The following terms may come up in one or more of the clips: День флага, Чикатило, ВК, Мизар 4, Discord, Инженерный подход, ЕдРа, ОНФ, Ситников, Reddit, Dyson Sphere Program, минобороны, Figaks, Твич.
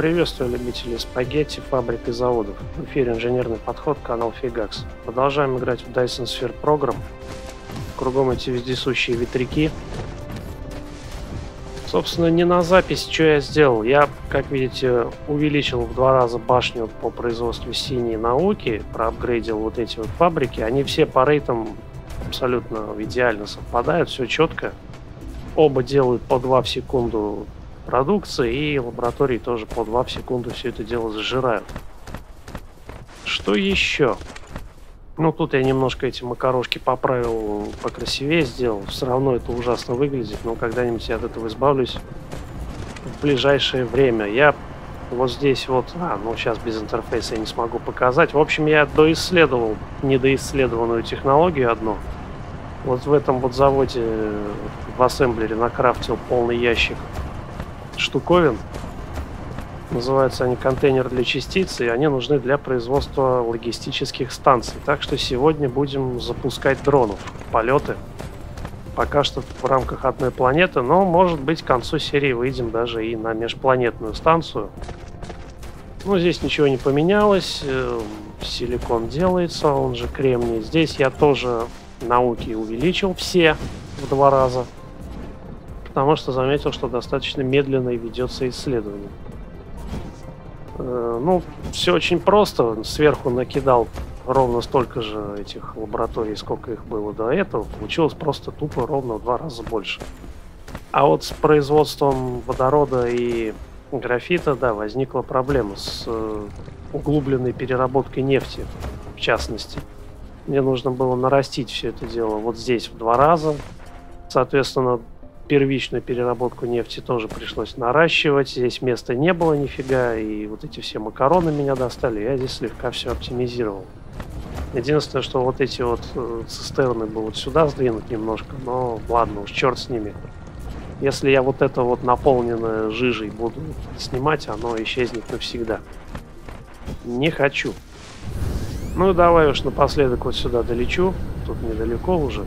Приветствую любителей спагетти, фабрик и заводов. В эфире инженерный подход, канал Figaks. Продолжаем играть в Dyson Sphere Program. Кругом эти вездесущие ветряки. Собственно, не на запись, что я сделал. Я, как видите, увеличил в 2 раза башню по производству синей науки, проапгрейдил вот эти вот фабрики. Они все по рейтам абсолютно идеально совпадают, все четко. Оба делают по 2 в секунду продукции, и лаборатории тоже по 2 в секунду все это дело зажирают. Что еще? Ну, тут я немножко эти макарошки поправил, покрасивее сделал. Все равно это ужасно выглядит, но когда-нибудь я от этого избавлюсь в ближайшее время. Я вот здесь вот... ну сейчас без интерфейса я не смогу показать. В общем, я доисследовал недоисследованную технологию одну. Вот в этом вот заводе в ассемблере накрафтил полный ящик штуковин. Называются они контейнер для частиц, и они нужны для производства логистических станций. Так что сегодня будем запускать дронов в полеты. Пока что в рамках одной планеты, но, может быть, к концу серии выйдем даже и на межпланетную станцию. Ну, здесь ничего не поменялось. Силикон делается, он же кремний. Здесь я тоже науки увеличил все в 2 раза. Потому что заметил, что достаточно медленно ведется исследование. Ну, все очень просто. Сверху накидал ровно столько же этих лабораторий, сколько их было до этого. Получилось просто тупо ровно в 2 раза больше. А вот с производством водорода и графита, да, возникла проблема с углубленной переработкой нефти, в частности. Мне нужно было нарастить все это дело вот здесь в 2 раза. Соответственно, первичную переработку нефти тоже пришлось наращивать. Здесь места не было нифига, и вот эти все макароны меня достали. Я здесь слегка все оптимизировал. Единственное, что вот эти вот цистерны было вот сюда сдвинуть немножко, но ладно, уж черт с ними. Если я вот это вот наполненное жижей буду снимать, оно исчезнет навсегда. Не хочу. Ну давай уж напоследок вот сюда долечу. Тут недалеко уже.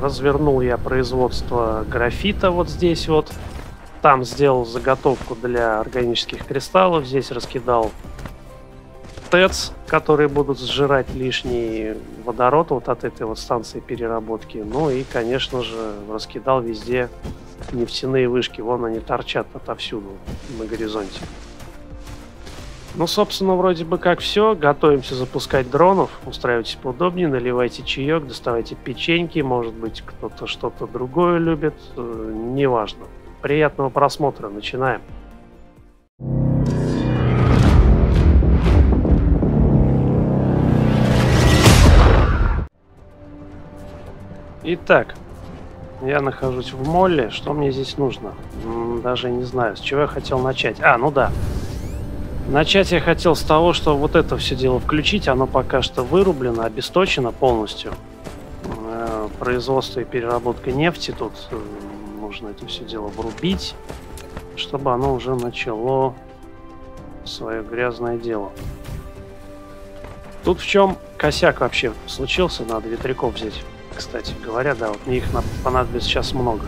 Развернул я производство графита вот здесь вот. Там сделал заготовку для органических кристаллов. Здесь раскидал ТЭЦ, которые будут сжирать лишний водород вот от этой вот станции переработки. Ну и, конечно же, раскидал везде нефтяные вышки. Вон они торчат отовсюду на горизонте. Ну, собственно, вроде бы как все. Готовимся запускать дронов. Устраивайтесь поудобнее, наливайте чаек, доставайте печеньки. Может быть, кто-то что-то другое любит. Неважно. Приятного просмотра. Начинаем. Итак, я нахожусь в молле. Что мне здесь нужно? Даже не знаю, с чего я хотел начать. Ну да. Начать я хотел с того, что вот это все дело включить. Оно пока что вырублено, обесточено полностью. Производство и переработка нефти. Тут нужно это все дело врубить, чтобы оно уже начало свое грязное дело. Тут в чем косяк вообще случился? Надо ветряков взять, кстати говоря. Да, вот мне их понадобится сейчас много.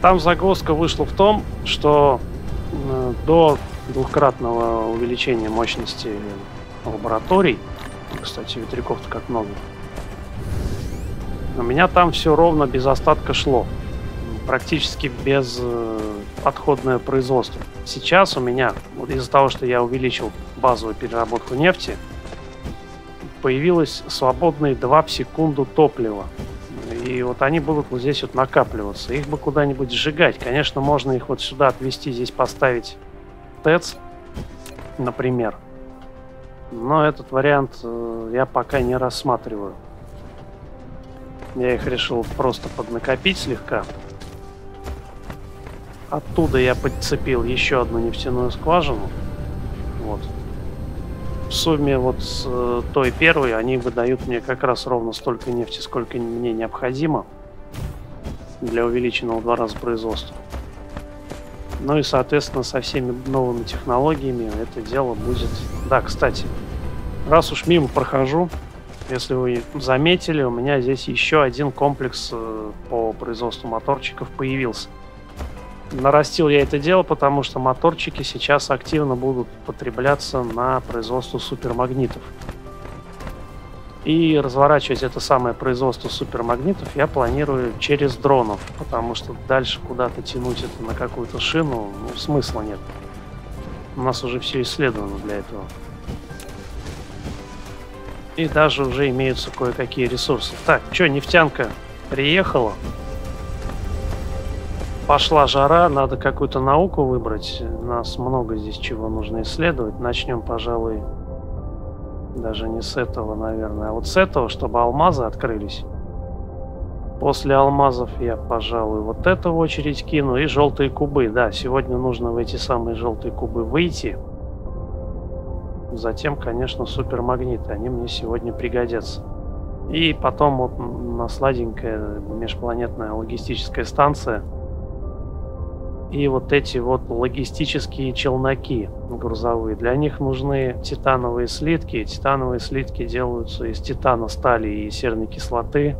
Там загвоздка вышла в том, что до двухкратного увеличения мощности лабораторий, кстати, ветряков-то как много, у меня там все ровно без остатка шло, практически без подходное производство. Сейчас у меня, вот из-за того, что я увеличил базовую переработку нефти, появилось свободные 2 в секунду топлива. И вот они будут вот здесь вот накапливаться. Их бы куда-нибудь сжигать. Конечно, можно их вот сюда отвезти, здесь поставить ТЭЦ, например. Но этот вариант я пока не рассматриваю. Я их решил просто поднакопить слегка. Оттуда я подцепил еще одну нефтяную скважину. Вот. В сумме вот с той первой они выдают мне как раз ровно столько нефти, сколько мне необходимо для увеличенного в 2 раза производства. Ну и, соответственно, со всеми новыми технологиями это дело будет... Да, кстати, раз уж мимо прохожу, если вы заметили, у меня здесь еще один комплекс по производству моторчиков появился. Нарастил я это дело, потому что моторчики сейчас активно будут потребляться на производство супермагнитов. И разворачивать это самое производство супермагнитов я планирую через дронов, потому что дальше куда-то тянуть это на какую-то шину, ну, смысла нет. У нас уже все исследовано для этого. И даже уже имеются кое-какие ресурсы. Так, что, нефтянка приехала? Пошла жара, надо какую-то науку выбрать. У нас много здесь чего нужно исследовать. Начнем, пожалуй... Даже не с этого, наверное, а вот с этого, чтобы алмазы открылись. После алмазов я, пожалуй, вот это в очередь кину. И желтые кубы, да, сегодня нужно в эти самые желтые кубы выйти. Затем, конечно, супермагниты, они мне сегодня пригодятся. И потом вот на сладенькая межпланетная логистическая станция. И вот эти вот логистические челноки грузовые. Для них нужны титановые слитки. Титановые слитки делаются из титана, стали и серной кислоты.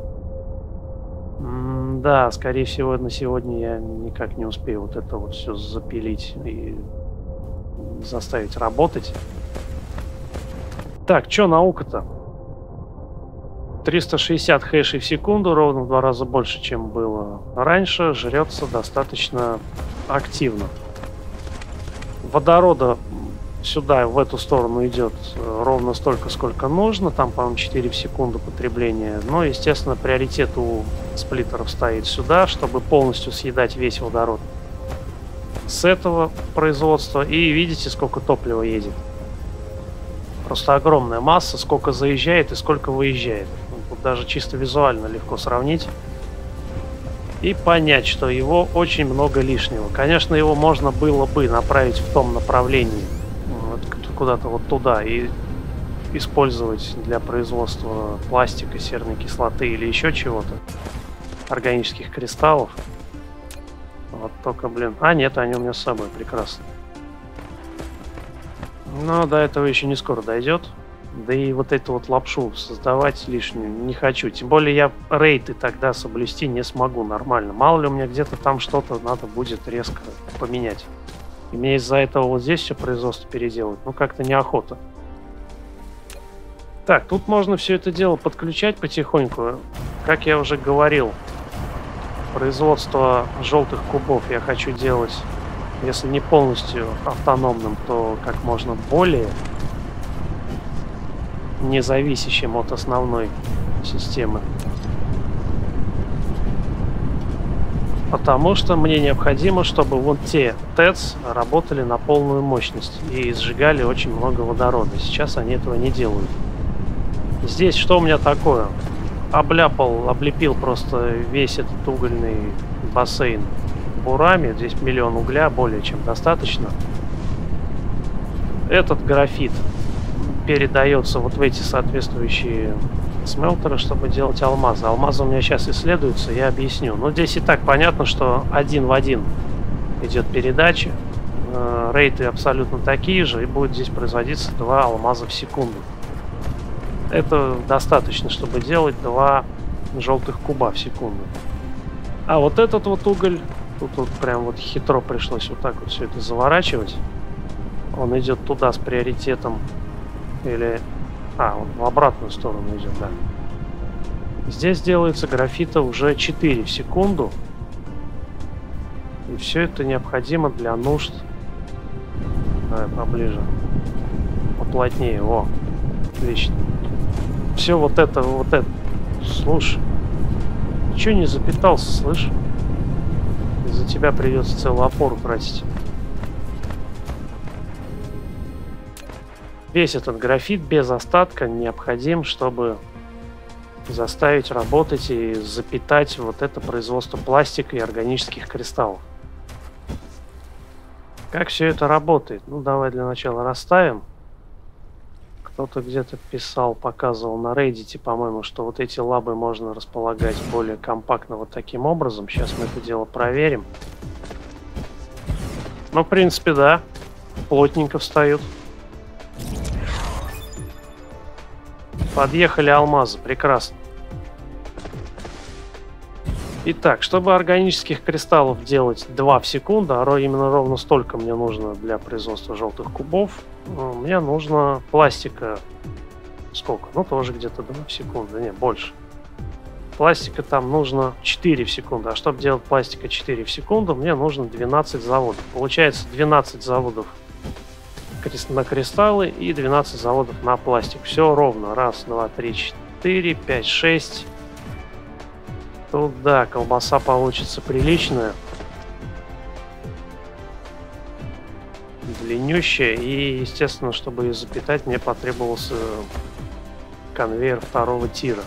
Да, скорее всего, на сегодня я никак не успею вот это вот все запилить и заставить работать. Так, что наука-то? 360 хэшей в секунду, ровно в 2 раза больше, чем было раньше. Жрется достаточно активно. Водорода сюда, в эту сторону идет ровно столько, сколько нужно. Там, по-моему, 4 в секунду потребление. Но, естественно, приоритет у сплиттеров стоит сюда, чтобы полностью съедать весь водород с этого производства. И видите, сколько топлива едет. Просто огромная масса, сколько заезжает и сколько выезжает. Тут даже чисто визуально легко сравнить и понять, что его очень много лишнего. Конечно, его можно было бы направить в том направлении, вот, куда-то вот туда, и использовать для производства пластика, серной кислоты или еще чего-то, органических кристаллов. Вот только, блин... А, нет, они у меня с собой, прекрасно. Но до этого еще не скоро дойдет. Да и вот эту вот лапшу создавать лишнюю не хочу. Тем более я рейты тогда соблюсти не смогу нормально. Мало ли у меня где-то там что-то надо будет резко поменять. И мне из-за этого вот здесь все производство переделать. Ну как-то неохота. Так, тут можно все это дело подключать потихоньку. Как я уже говорил, производство желтых кубов я хочу делать, если не полностью автономным, то как можно более независящим от основной системы. Потому что мне необходимо, чтобы вот те ТЭЦ работали на полную мощность и сжигали очень много водорода. Сейчас они этого не делают. Здесь что у меня такое? Облепил просто весь этот угольный бассейн бурами. Здесь 1 000 000 угля, более чем достаточно. Этот графит передается вот в эти соответствующие смелтеры, чтобы делать алмазы. Алмазы у меня сейчас исследуются, я объясню. Но здесь и так понятно, что один в один идет передача. Рейты абсолютно такие же, и будет здесь производиться 2 алмаза в секунду. Это достаточно, чтобы делать 2 желтых куба в секунду. А вот этот вот уголь, тут вот прям вот хитро пришлось вот так вот все это заворачивать. Он идет туда с приоритетом. Или... А, он в обратную сторону идет, да. Здесь делается графита уже 4 в секунду. И все это необходимо для нужд... Давай поближе. Поплотнее. О, отлично. Все вот это, вот это. Слушай, чё не запитался, слышь? Из-за тебя придется целую опору тратить. Весь этот графит без остатка необходим, чтобы заставить работать и запитать вот это производство пластика и органических кристаллов. Как все это работает? Ну, давай для начала расставим. Кто-то где-то писал, показывал на Reddit, по-моему, что вот эти лабы можно располагать более компактно вот таким образом. Сейчас мы это дело проверим. Ну, в принципе, да. Плотненько встают. Подъехали алмазы, прекрасно. Итак, чтобы органических кристаллов делать 2 в секунду, а именно ровно столько мне нужно для производства желтых кубов, мне нужно пластика сколько? Ну, тоже где-то 2 в секунду, не, больше. Пластика там нужно 4 в секунду, а чтобы делать пластика 4 в секунду, мне нужно 12 заводов. Получается 12 заводов на кристаллы и 12 заводов на пластик. Все ровно. Раз, два, три, 4, 5, 6. Тут, да, колбаса получится приличная. Длиннющая. И, естественно, чтобы ее запитать, мне потребовался конвейер 2-го тира.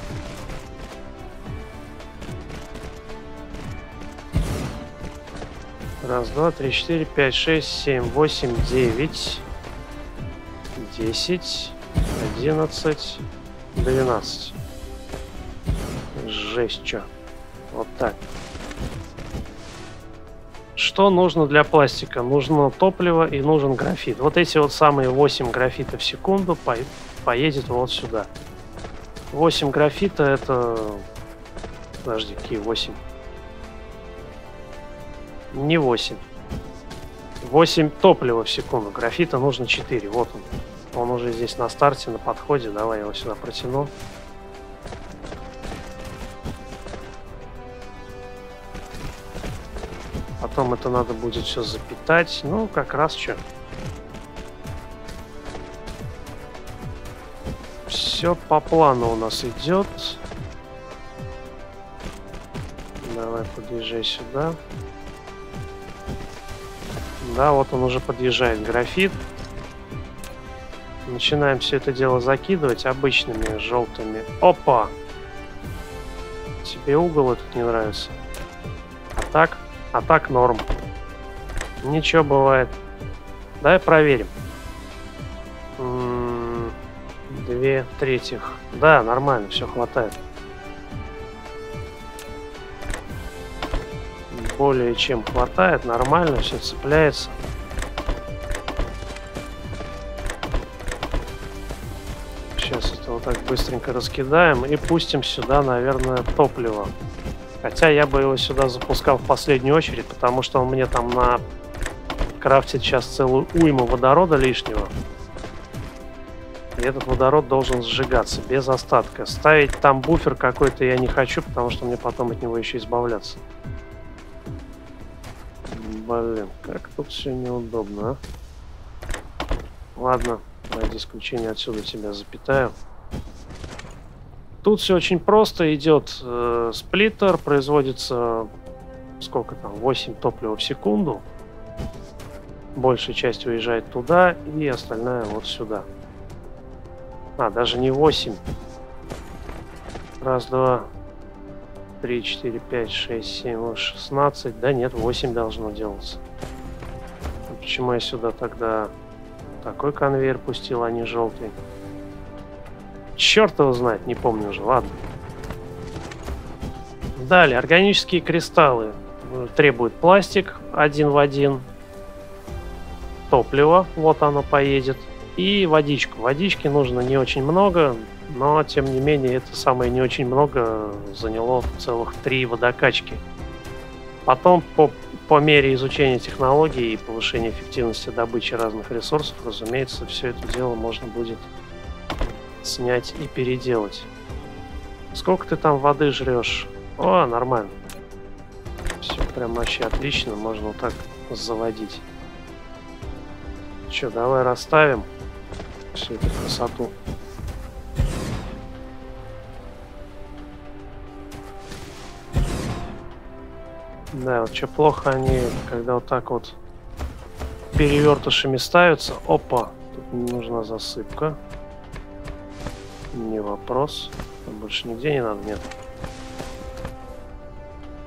Раз, два, три, 4, 5, 6, 7, 8, 9... 10, 11, 12. Жесть, чё. Вот так. Что нужно для пластика? Нужно топливо и нужен графит. Вот эти вот самые 8 графита в секунду поедет вот сюда. 8 графита это... Подожди, какие 8? Не 8. 8 топлива в секунду. Графита нужно 4. Вот он. Он уже здесь на старте, на подходе. Давай я его сюда протяну. Потом это надо будет все запитать. Ну, как раз что. Все по плану у нас идет. Давай подъезжай сюда. Да, вот он уже подъезжает, графит. Начинаем все это дело закидывать обычными желтыми. Опа! Тебе угол этот не нравится? А так норм. Ничего бывает. Давай проверим. 2/3. Да, нормально, все хватает. Более чем хватает, нормально, все цепляется. Сейчас это вот так быстренько раскидаем и пустим сюда, наверное, топливо. Хотя я бы его сюда запускал в последнюю очередь, потому что он мне там на крафтит сейчас целую уйму водорода лишнего. И этот водород должен сжигаться без остатка. Ставить там буфер какой-то я не хочу, потому что мне потом от него еще избавляться. Блин, как тут все неудобно, а? Ладно, ради исключения отсюда тебя запитаю. Тут все очень просто. Идет сплиттер, производится сколько там, 8 топлива в секунду. Большая часть уезжает туда и остальная вот сюда. А, даже не 8. Раз, два... 3, 4, 5, 6, 7, 16. Да нет, 8 должно делаться. Почему я сюда тогда такой конвейер пустил, а не желтый? Черт его знает, не помню уже, ладно. Далее, органические кристаллы требуют пластик 1 в 1. Топливо, вот оно поедет. И водичку. Водички нужно не очень много. Но, тем не менее, это самое не очень много заняло целых 3 водокачки. Потом, по мере изучения технологий и повышения эффективности добычи разных ресурсов, разумеется, все это дело можно будет снять и переделать. Сколько ты там воды жрешь? О, нормально. Все прям вообще отлично, можно вот так заводить. Че, давай расставим всю эту красоту. Да, вот что плохо они, когда вот так вот перевертышами ставятся. Опа, тут нужна засыпка. Не вопрос. Там больше нигде не надо, нет.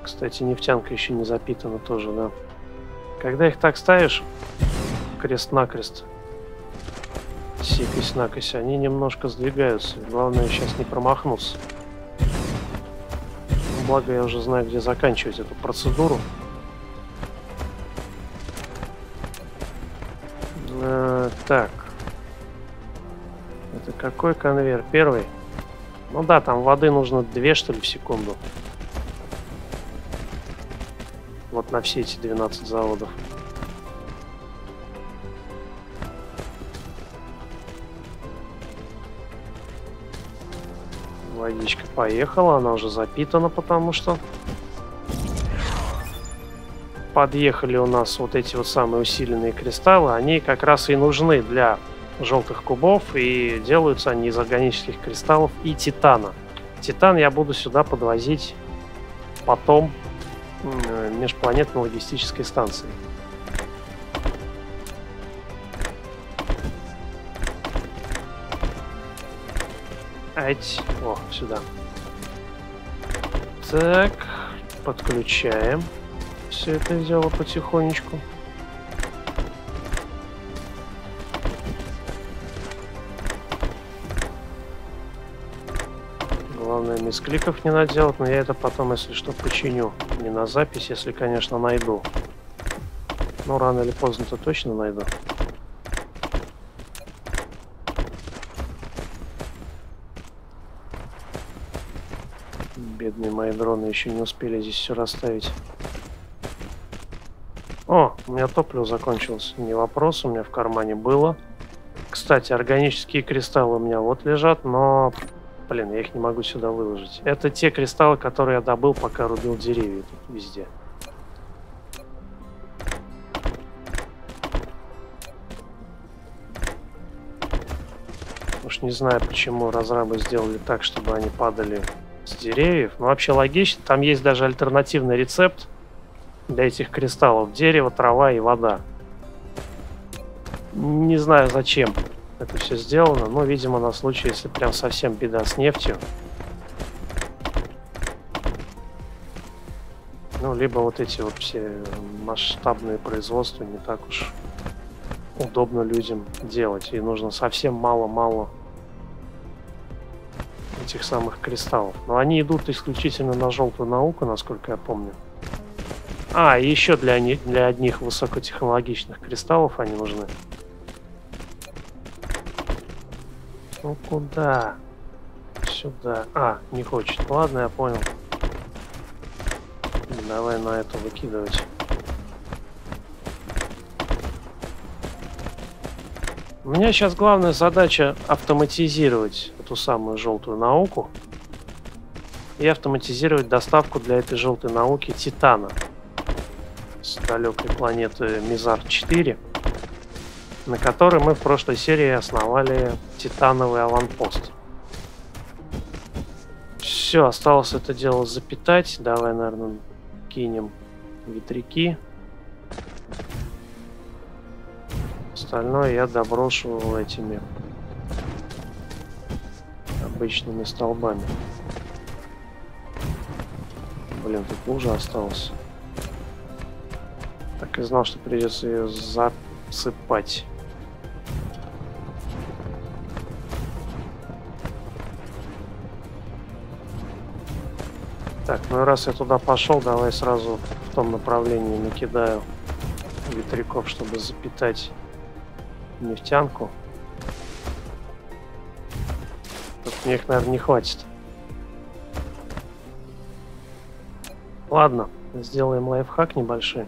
Кстати, нефтянка еще не запитана тоже, да. Когда их так ставишь, крест-накрест, сикось-накось, они немножко сдвигаются. Главное сейчас не промахнуться. Благо, я уже знаю, где заканчивать эту процедуру. Так. Это какой конвейер? Первый? Ну да, там воды нужно 2, что ли, в секунду. Вот на все эти 12 заводов. Водичка поехала, она уже запитана, потому что подъехали у нас вот эти вот самые усиленные кристаллы. Они как раз и нужны для желтых кубов, и делаются они из органических кристаллов и титана. Титан я буду сюда подвозить потом межпланетной логистической станции. О, сюда. Так, подключаем все это дело потихонечку. Главное, мисс кликов не наделать, но я это потом, если что, починю. Не на запись, если, конечно, найду. Но рано или поздно-то точно найду. Бедные мои дроны еще не успели здесь все расставить. О, у меня топливо закончилось. Не вопрос, у меня в кармане было. Кстати, органические кристаллы у меня вот лежат, но... Блин, я их не могу сюда выложить. Это те кристаллы, которые я добыл, пока рубил деревья тут везде. Уж не знаю, почему разрабы сделали так, чтобы они падали с деревьев. Но вообще логично. Там есть даже альтернативный рецепт для этих кристаллов. Дерево, трава и вода. Не знаю, зачем это все сделано, но, видимо, на случай, если прям совсем беда с нефтью. Ну, либо вот эти вот все масштабные производства не так уж удобно людям делать. И нужно совсем мало-мало этих самых кристаллов. Но они идут исключительно на желтую науку, насколько я помню. А, и еще для одних высокотехнологичных кристаллов они нужны. Ну куда? Сюда. А, не хочет. Ладно, я понял. Давай на это выкидывать. У меня сейчас главная задача автоматизировать эту самую желтую науку. И автоматизировать доставку для этой желтой науки титана. С далекой планеты Мизар 4. На которой мы в прошлой серии основали титановый аванпост. Все, осталось это дело запитать. Давай, наверное, кинем ветряки. Остальное я доброшу этими обычными столбами. Блин, тут лужа осталась. Так и знал, что придется ее засыпать. Так, ну и раз я туда пошел, давай сразу в том направлении накидаю ветряков, чтобы запитать нефтянку. Тут мне их, наверное, не хватит. Ладно, сделаем лайфхак небольшой.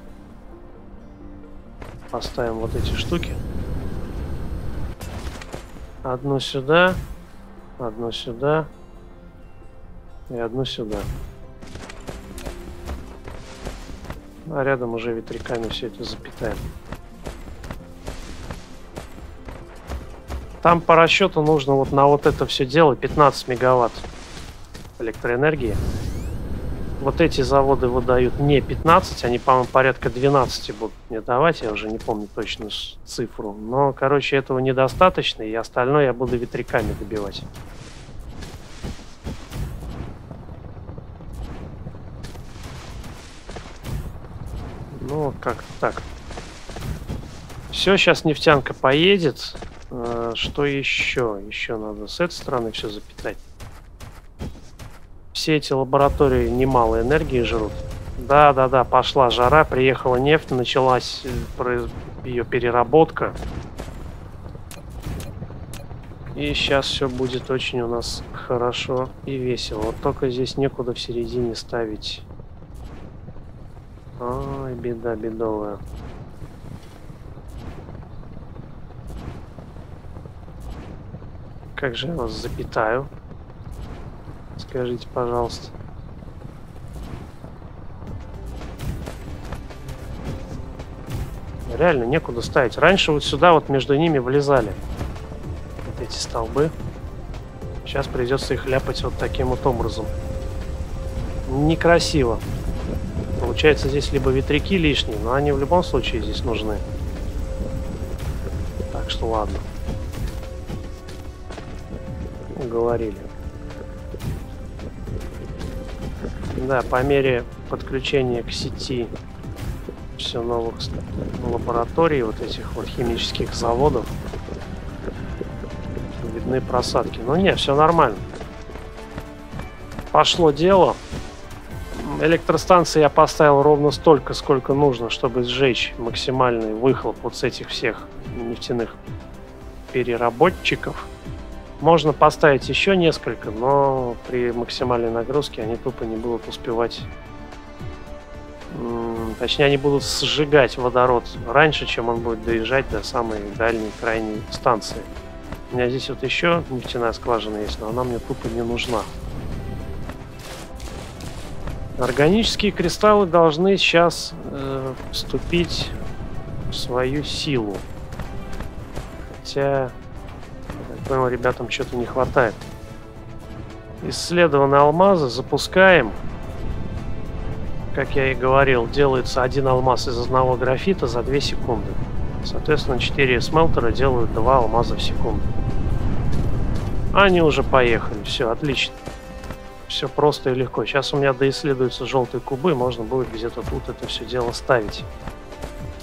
Поставим вот эти штуки. Одну сюда, одну сюда и одну сюда. А рядом уже ветряками все это запитаем. Там по расчету нужно вот на вот это все дело 15 мегаватт электроэнергии. Вот эти заводы выдают не 15, они, по-моему, порядка 12 будут мне давать. Я уже не помню точную цифру. Но, короче, этого недостаточно, и остальное я буду ветряками добивать. Ну, как-то так. Все, сейчас нефтянка поедет. Что еще? Еще надо с этой стороны все запитать. Все эти лаборатории немало энергии жрут. Да-да-да, пошла жара, приехала нефть, началась ее переработка. И сейчас все будет очень у нас хорошо и весело. Вот только здесь некуда в середине ставить. Беда бедовая. Как же я вас запитаю? Скажите, пожалуйста. Реально некуда ставить. Раньше вот сюда вот между ними влезали вот эти столбы. Сейчас придется их ляпать вот таким вот образом. Некрасиво. Получается, здесь либо ветряки лишние, но они в любом случае здесь нужны. Так что ладно. Говорили. Да, по мере подключения к сети все новых лабораторий, вот этих вот химических заводов, видны просадки. Но не, все нормально. Пошло дело. Электростанции я поставил ровно столько, сколько нужно, чтобы сжечь максимальный выхлоп вот с этих всех нефтяных переработчиков. Можно поставить еще несколько, но при максимальной нагрузке они тупо не будут успевать. Точнее, они будут сжигать водород раньше, чем он будет доезжать до самой дальней крайней станции. У меня здесь вот еще нефтяная скважина есть, но она мне тупо не нужна. Органические кристаллы должны сейчас вступить в свою силу. Хотя, я понял, ребятам что-то не хватает. Исследованные алмазы запускаем. Как я и говорил, делается один алмаз из одного графита за 2 секунды. Соответственно, 4 смелтера делают 2 алмаза в секунду. Они уже поехали. Все, отлично. Все просто и легко. Сейчас у меня доисследуются желтые кубы, можно будет где-то тут это все дело ставить.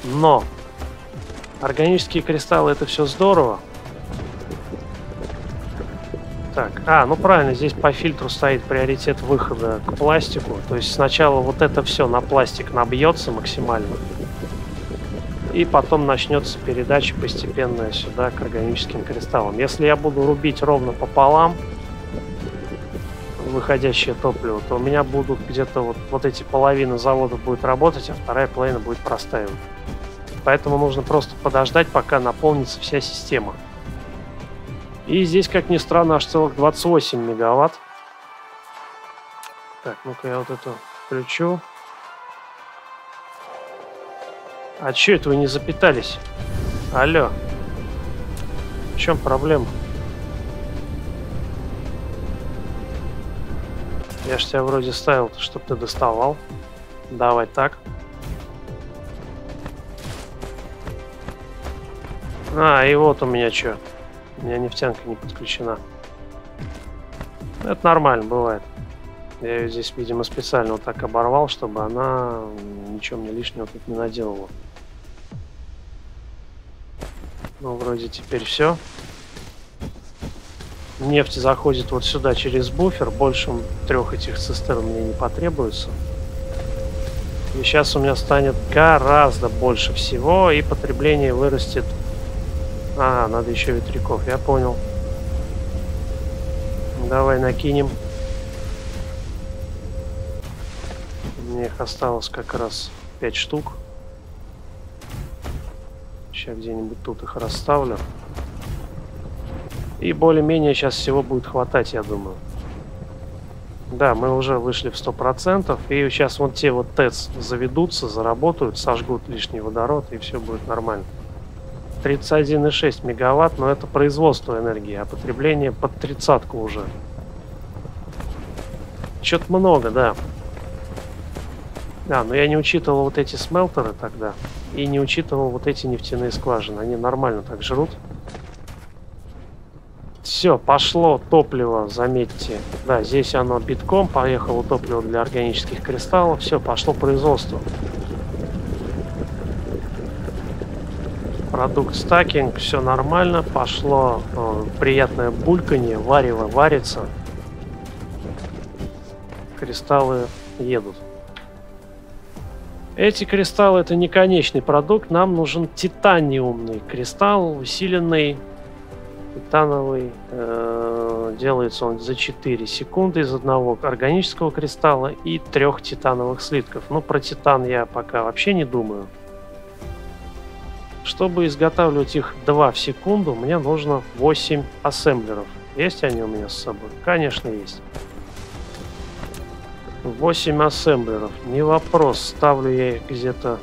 Но органические кристаллы — это все здорово. Так, ну правильно, здесь по фильтру стоит приоритет выхода к пластику. То есть сначала вот это все на пластик набьется максимально. И потом начнется передача постепенная сюда к органическим кристаллам. Если я буду рубить ровно пополам выходящее топливо, то у меня будут где-то вот эти половины завода будет работать, а вторая половина будет простаивать. Поэтому нужно просто подождать, пока наполнится вся система. И здесь, как ни странно, аж целых 28 мегаватт. Так, ну-ка я вот это включу. А чё это вы не запитались? Алло. В чем проблема? Я ж тебя вроде ставил, чтоб ты доставал. Давай так. И вот у меня чё. У меня нефтянка не подключена. Это нормально, бывает. Я ее здесь, видимо, специально вот так оборвал, чтобы она ничего мне лишнего тут не наделала. Ну, вроде теперь все. Нефть заходит вот сюда через буфер. Больше 3 этих цистерн мне не потребуется. И сейчас у меня станет гораздо больше всего, и потребление вырастет. Надо еще ветряков, я понял. Давай накинем. Мне их осталось как раз 5 штук. Сейчас где-нибудь тут их расставлю. И более-менее сейчас всего будет хватать, я думаю. Да, мы уже вышли в 100%. И сейчас вот те вот ТЭЦ заведутся, заработают, сожгут лишний водород, и все будет нормально. 31,6 мегаватт, но это производство энергии, а потребление под 30-ку уже. Чё-то много, да. Но я не учитывал вот эти смелтеры тогда. И не учитывал вот эти нефтяные скважины. Они нормально так жрут. Все, пошло топливо, заметьте. Да, здесь оно битком, поехало топливо для органических кристаллов. Все, пошло производство. Продукт стакинг, все нормально, пошло приятное бульканье, варево варится, кристаллы едут. Эти кристаллы — это не конечный продукт, нам нужен титаниумный кристалл, усиленный титановый Делается он за 4 секунды из одного органического кристалла и 3 титановых слитков. Но про титан я пока вообще не думаю. Чтобы изготавливать их 2 в секунду, мне нужно 8 ассемблеров. Есть они у меня с собой? Конечно, есть. 8 ассемблеров. Не вопрос, ставлю я их где-то...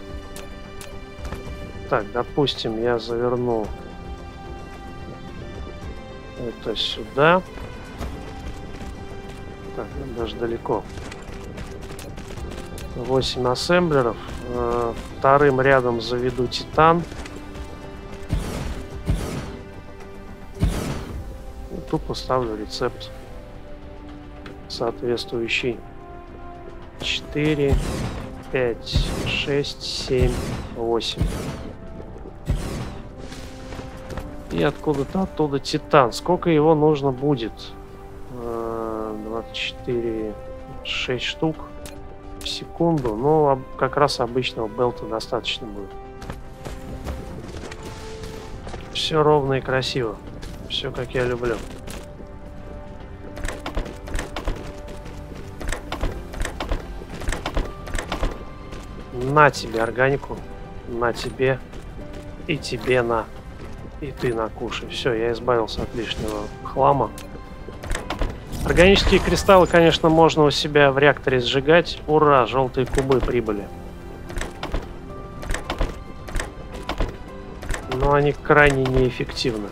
Так, допустим, я заверну это сюда. Так, даже далеко. 8 ассемблеров. Вторым рядом заведу титан. Тупо ставлю рецепт соответствующий. 4, 5, 6, 7, 8. И откуда-то оттуда титан. Сколько его нужно будет? 24, 6 штук в секунду. Но как раз обычного белта достаточно будет. Все ровно и красиво. Все как я люблю. На тебе органику, на тебе, и тебе на, и ты на, кушай. Все, я избавился от лишнего хлама. Органические кристаллы, конечно, можно у себя в реакторе сжигать. Ура, желтые кубы прибыли. Но они крайне неэффективны.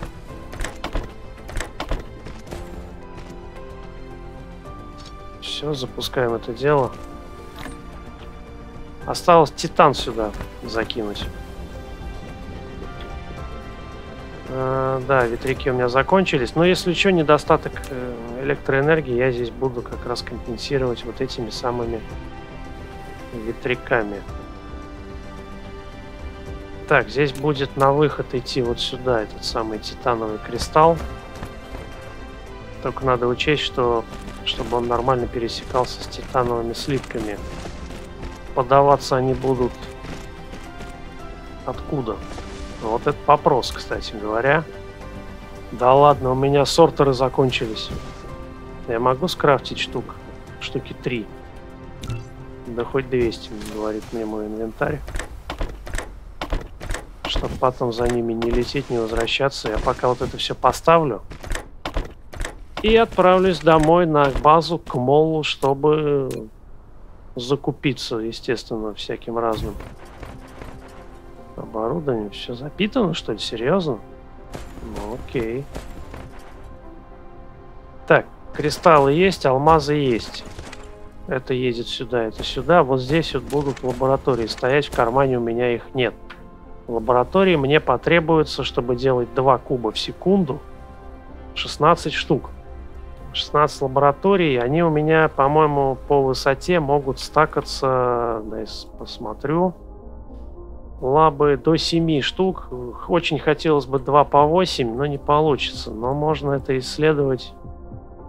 Все, запускаем это дело. Осталось титан сюда закинуть. Да, ветряки у меня закончились. Но если что, недостаток электроэнергии я здесь буду как раз компенсировать вот этими самыми ветряками. Так, здесь будет на выход идти вот сюда этот самый титановый кристалл. Только надо учесть, что чтобы он нормально пересекался с титановыми слитками. Подаваться они будут откуда? Вот это вопрос, кстати говоря. Да ладно, у меня сортеры закончились. Я могу скрафтить штуки 3. Да хоть 200, говорит мне мой инвентарь. Чтобы потом за ними не лететь, не возвращаться. Я пока вот это все поставлю. И отправлюсь домой на базу к молу, чтобы... закупиться, естественно, всяким разным оборудованием. Все запитано, что ли? Серьезно? Ну, окей. Так, кристаллы есть, алмазы есть. Это едет сюда, это сюда. Вот здесь вот будут лаборатории стоять. В кармане у меня их нет. Лаборатории мне потребуется, чтобы делать 2 куба в секунду, 16 штук. 16 лабораторий, они у меня, по-моему, по высоте могут стакаться, да, я посмотрю, лабы до 7 штук. Очень хотелось бы 2 по 8, но не получится. Но можно это исследовать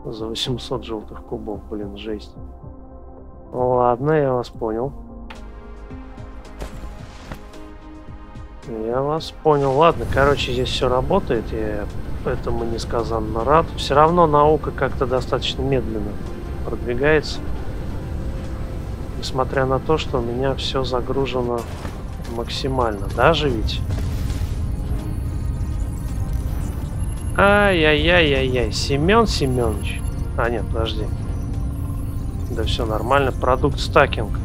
за 800 желтых кубов, блин, жесть. Ладно, я вас понял. Я вас понял. Ладно, короче, здесь все работает, я этому несказанно рад. Все равно наука как-то достаточно медленно продвигается. Несмотря на то, что у меня все загружено максимально. Даже ведь? Ай-яй-яй-яй-яй. Семен Семенович. А, нет, подожди. Да все нормально. Продукт стакинг.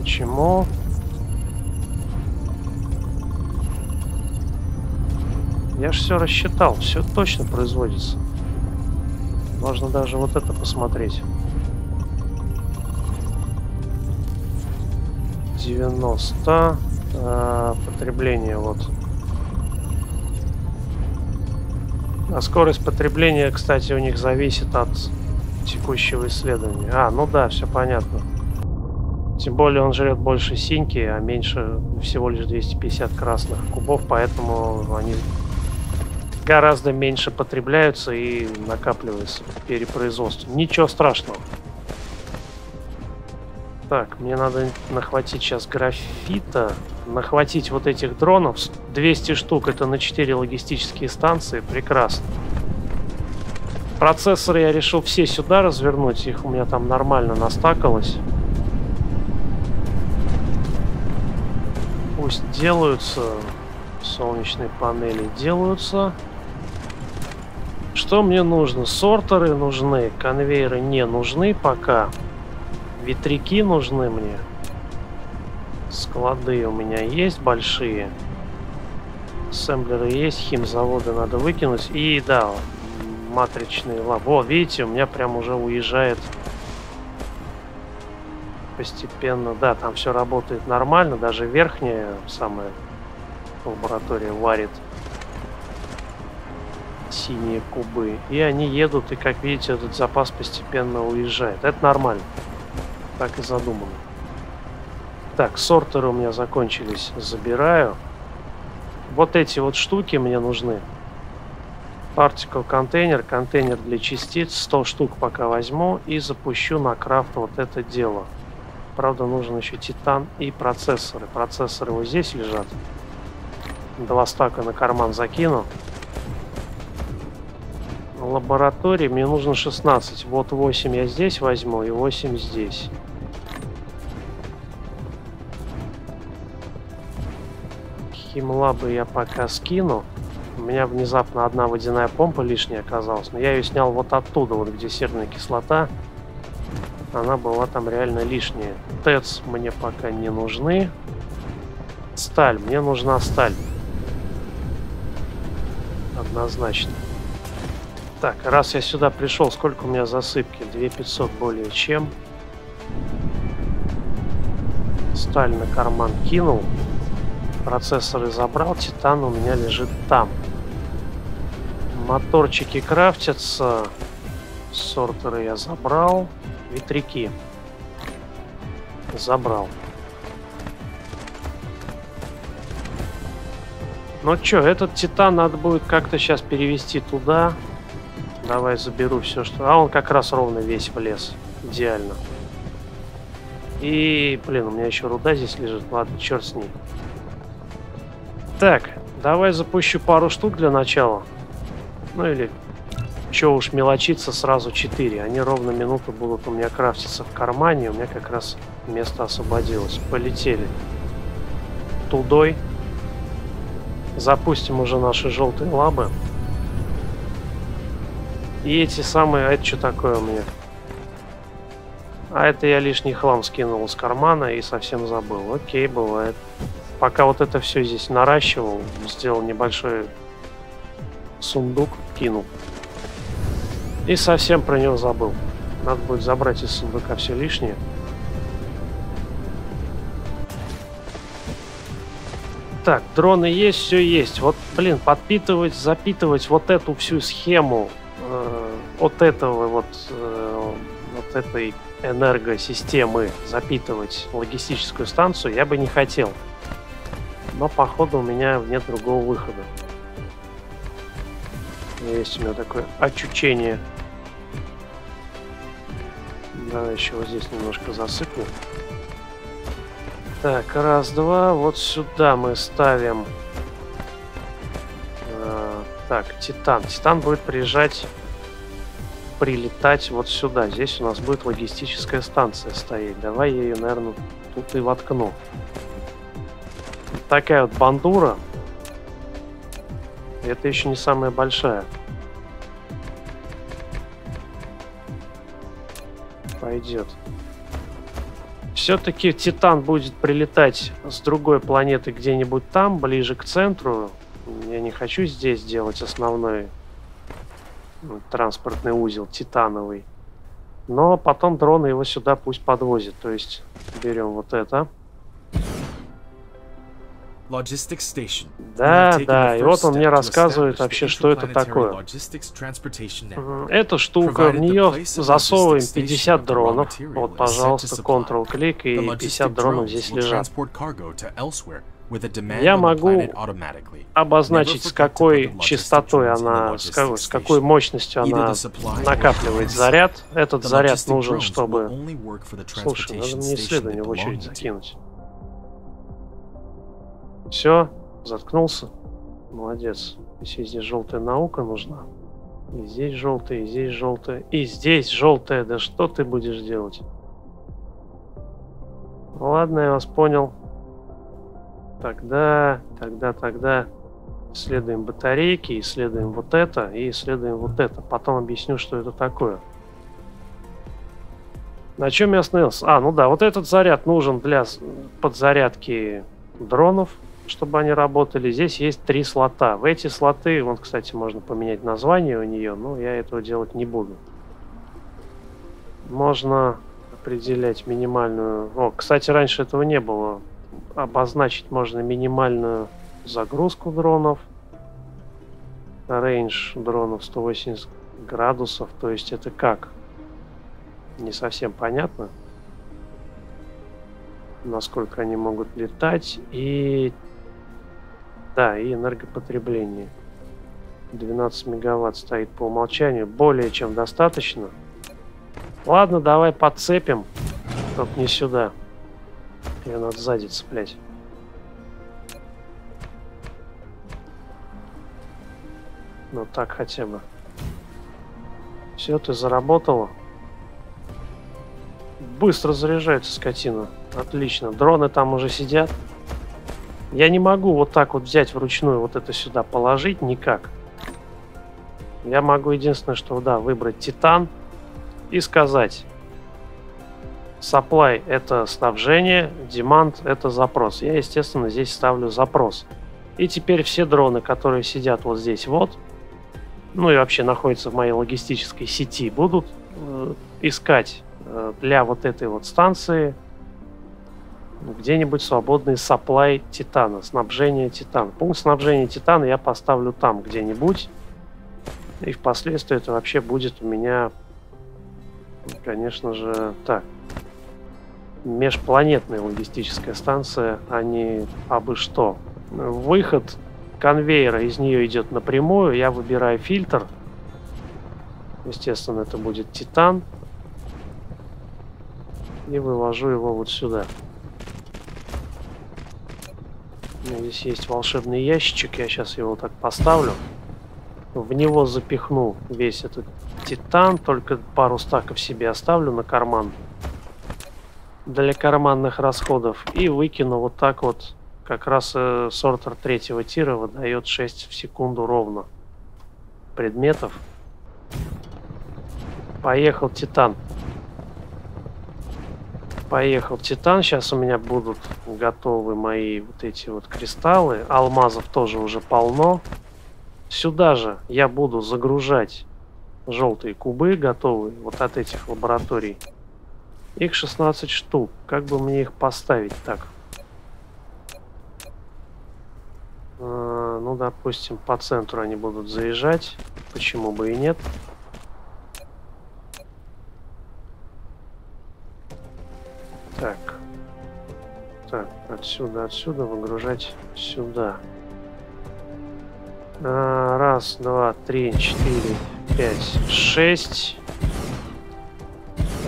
Почему? Я же все рассчитал, все точно производится. Можно даже вот это посмотреть. 90 потребление вот. А скорость потребления, кстати, у них зависит от текущего исследования. А, ну да, все понятно. Тем более он жрет больше синьки, а меньше всего лишь 250 красных кубов, поэтому они гораздо меньше потребляются и накапливаются перепроизводство. Ничего страшного. Так, мне надо нахватить сейчас графита. нахватить вот этих дронов. 200 штук, это на 4 логистические станции, прекрасно. Процессоры я решил все сюда развернуть, их у меня там нормально настакалось. Пусть делаются, солнечные панели делаются. Что мне нужно? Сортеры нужны, конвейеры не нужны пока. Ветряки нужны мне. Склады у меня есть большие. Ассемблеры есть, химзаводы надо выкинуть. И да, матричные лабы. О, видите, у меня прям уже уезжает постепенно. Да, там все работает нормально. Даже верхняя самая лаборатория варит синие кубы. И они едут, и как видите, этот запас постепенно уезжает. Это нормально. Так и задумано. Так, сортеры у меня закончились. Забираю. Вот эти вот штуки мне нужны. Particle контейнер, контейнер для частиц. 100 штук пока возьму и запущу на крафт вот это дело. Правда, нужен еще титан и процессоры. Процессоры вот здесь лежат. 2 стака на карман закину. Лаборатории мне нужно 16. Вот 8 я здесь возьму и 8 здесь. Химлабы я пока скину. У меня внезапно одна водяная помпа лишняя оказалась. Но я ее снял вот оттуда, вот где серная кислота. Она была там реально лишняя. ТЭЦ мне пока не нужны. Сталь. Мне нужна сталь. Однозначно. Так, раз я сюда пришел, сколько у меня засыпки? 2500 более чем. Сталь на карман кинул. Процессоры забрал. Титан у меня лежит там. Моторчики крафтятся. Сортеры я забрал. Ветряки забрал. Ну чё, этот титан надо будет как-то сейчас перевести туда. Давай заберу все, что... А он как раз ровно весь влез. Идеально. И, блин, у меня еще руда здесь лежит. Ладно, черт с ней. Так, давай запущу пару штук для начала. Ну или... Че уж мелочиться, сразу 4. Они ровно минуту будут у меня крафтиться в кармане. У меня как раз место освободилось. Полетели. Тудой. Запустим уже наши желтые лабы. И эти самые... А это что такое у меня? А это я лишний хлам скинул из кармана и совсем забыл. Окей, бывает. Пока вот это все здесь наращивал, сделал небольшой сундук, кинул. И совсем про него забыл. Надо будет забрать из сундука все лишнее. Так, дроны есть, все есть. Вот, блин, подпитывать, запитывать вот эту всю схему... от этого вот этой энергосистемы запитывать логистическую станцию я бы не хотел, но походу у меня нет другого выхода. Есть у меня такое очучение. Да, еще вот здесь немножко засыплю. Так, раз, два, вот сюда мы ставим. Так, титан. Титан будет прилетать вот сюда. Здесь у нас будет логистическая станция стоять. Давай я ее, наверное, тут и воткну. Вот такая вот бандура. Это еще не самая большая. Пойдет. Все-таки титан будет прилетать с другой планеты где-нибудь там, ближе к центру. Я не хочу здесь делать основной транспортный узел титановый. Но потом дроны его сюда пусть подвозят. То есть берем вот это. Да, да. И вот он мне рассказывает вообще, что это такое. Эта штука, в нее засовываем 50 дронов. Вот, пожалуйста, Ctrl-клик, и 50 дронов здесь лежат. Я могу обозначить, с какой частотой она, с какой мощностью она накапливает заряд. Этот заряд нужен, чтобы... Слушай, надо мне исследование в очередь закинуть. Все, заткнулся. Молодец. Если здесь желтая наука нужна. И здесь желтая, и здесь желтая, и здесь желтая. Да что ты будешь делать? Ладно, я вас понял. Тогда. Исследуем батарейки, исследуем вот это и исследуем вот это. Потом объясню, что это такое. На чем я остановился? А, ну да, вот этот заряд нужен для подзарядки дронов, чтобы они работали. Здесь есть 3 слота. В эти слоты, вот, кстати, можно поменять название у нее, но я этого делать не буду. Можно определять минимальную... О, кстати, раньше этого не было. Обозначить можно минимальную загрузку дронов. Рейндж дронов 180 градусов. То есть это как? Не совсем понятно, насколько они могут летать. И да, и энергопотребление 12 мегаватт стоит по умолчанию, более чем достаточно. Ладно, давай подцепим, чтоб не сюда. Ее надо сзади цеплять. Ну так хотя бы. Все, ты заработала. Быстро заряжается скотина. Отлично. Дроны там уже сидят. Я не могу вот так вот взять вручную вот это сюда положить никак. Я могу единственное, что да, выбрать титан и сказать: supply — это снабжение, demand — это запрос. Я, естественно, здесь ставлю запрос. И теперь все дроны, которые сидят вот здесь вот, ну и вообще находятся в моей логистической сети, будут искать для вот этой вот станции где-нибудь свободный supply титана, снабжение титана. Пункт снабжения титана я поставлю там где-нибудь. И впоследствии это вообще будет у меня, конечно же, так, межпланетная логистическая станция, а не абы что. Выход конвейера из нее идет напрямую. Я выбираю фильтр. Естественно, это будет титан. И вывожу его вот сюда. У меня здесь есть волшебный ящичек. Я сейчас его так поставлю. В него запихну весь этот титан. Только пару стаков себе оставлю на карман. Для карманных расходов. И выкину вот так вот. Как раз сортер 3-го тира выдает 6 в секунду ровно предметов. Поехал титан. Поехал титан. Сейчас у меня будут готовы мои вот эти вот кристаллы. Алмазов тоже уже полно. Сюда же я буду загружать желтые кубы, готовые вот от этих лабораторий. Их 16 штук. Как бы мне их поставить так? Ну, допустим, по центру они будут заезжать. Почему бы и нет? Так. Так, отсюда выгружать сюда. Раз, два, три, 4, 5, 6.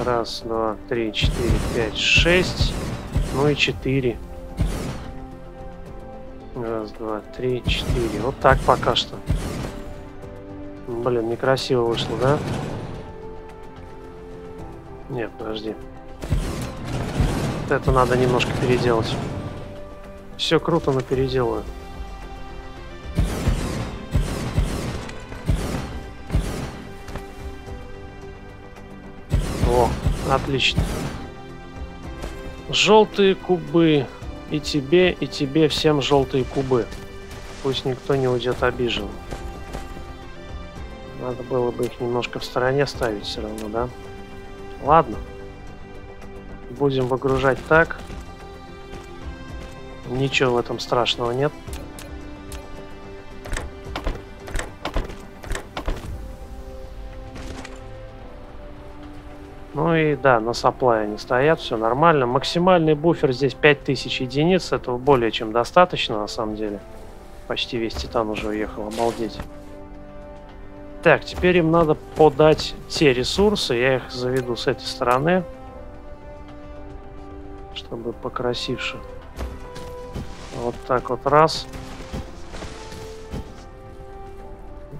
Раз, два, три, 4, 5, 6. Ну и 4. Раз, два, три, 4. Вот так пока что. Блин, некрасиво вышло, да? Нет, подожди. Это надо немножко переделать. Все круто, но переделаю. О, отлично. Желтые кубы. И тебе всем желтые кубы. Пусть никто не уйдет обижен. Надо было бы их немножко в стороне ставить все равно, да? Ладно. Будем выгружать так. Ничего в этом страшного нет. Ну и да, на supply они стоят, все нормально. Максимальный буфер здесь 5000 единиц, этого более чем достаточно на самом деле. Почти весь титан уже уехал, обалдеть. Так, теперь им надо подать те ресурсы, я их заведу с этой стороны, чтобы покрасивше. Вот так вот раз.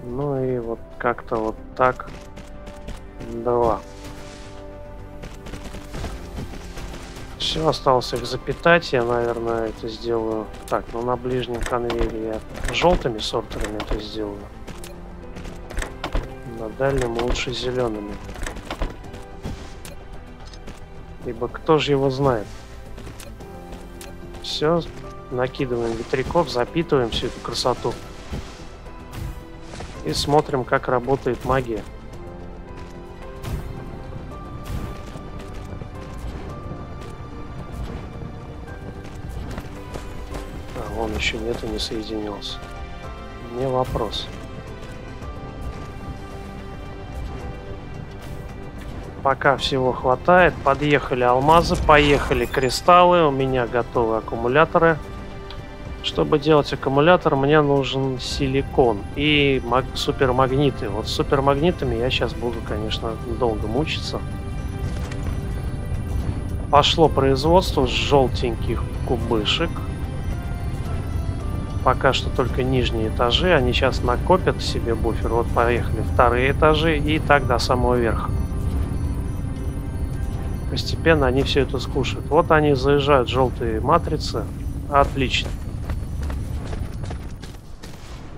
Ну и вот как-то вот так. Два. Все, осталось их запитать. Я, наверное, это сделаю. Так, ну на ближнем конвейере я желтыми сортерами это сделаю. На дальнем лучше зелеными. Ибо кто же его знает? Все, накидываем ветряков, запитываем всю эту красоту. И смотрим, как работает магия. А, он еще нету, не соединился. Не вопрос. Пока всего хватает. Подъехали алмазы, поехали кристаллы. У меня готовы аккумуляторы. Чтобы делать аккумулятор, мне нужен силикон и супермагниты. Вот с супермагнитами я сейчас буду, конечно, долго мучиться. Пошло производство желтеньких кубышек. Пока что только нижние этажи. Они сейчас накопят себе буфер. Вот поехали вторые этажи и так до самого верха. Постепенно они все это скушают. Вот они заезжают, желтые матрицы. Отлично.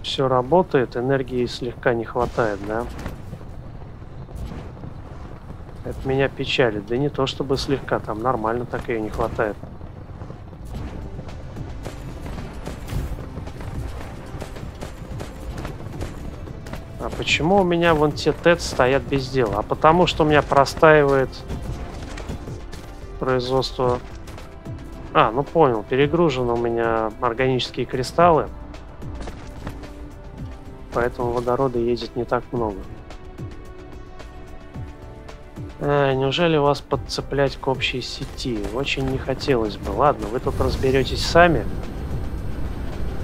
Все работает, энергии слегка не хватает, да? Это меня печалит. Да не то чтобы слегка, там нормально так ее не хватает. А почему у меня вон те ТЭЦ стоят без дела? А потому что у меня простаивает... производство... А, ну понял, перегружены у меня органические кристаллы. Поэтому водорода едет не так много. Неужели вас подцеплять к общей сети? Очень не хотелось бы. Ладно, вы тут разберетесь сами.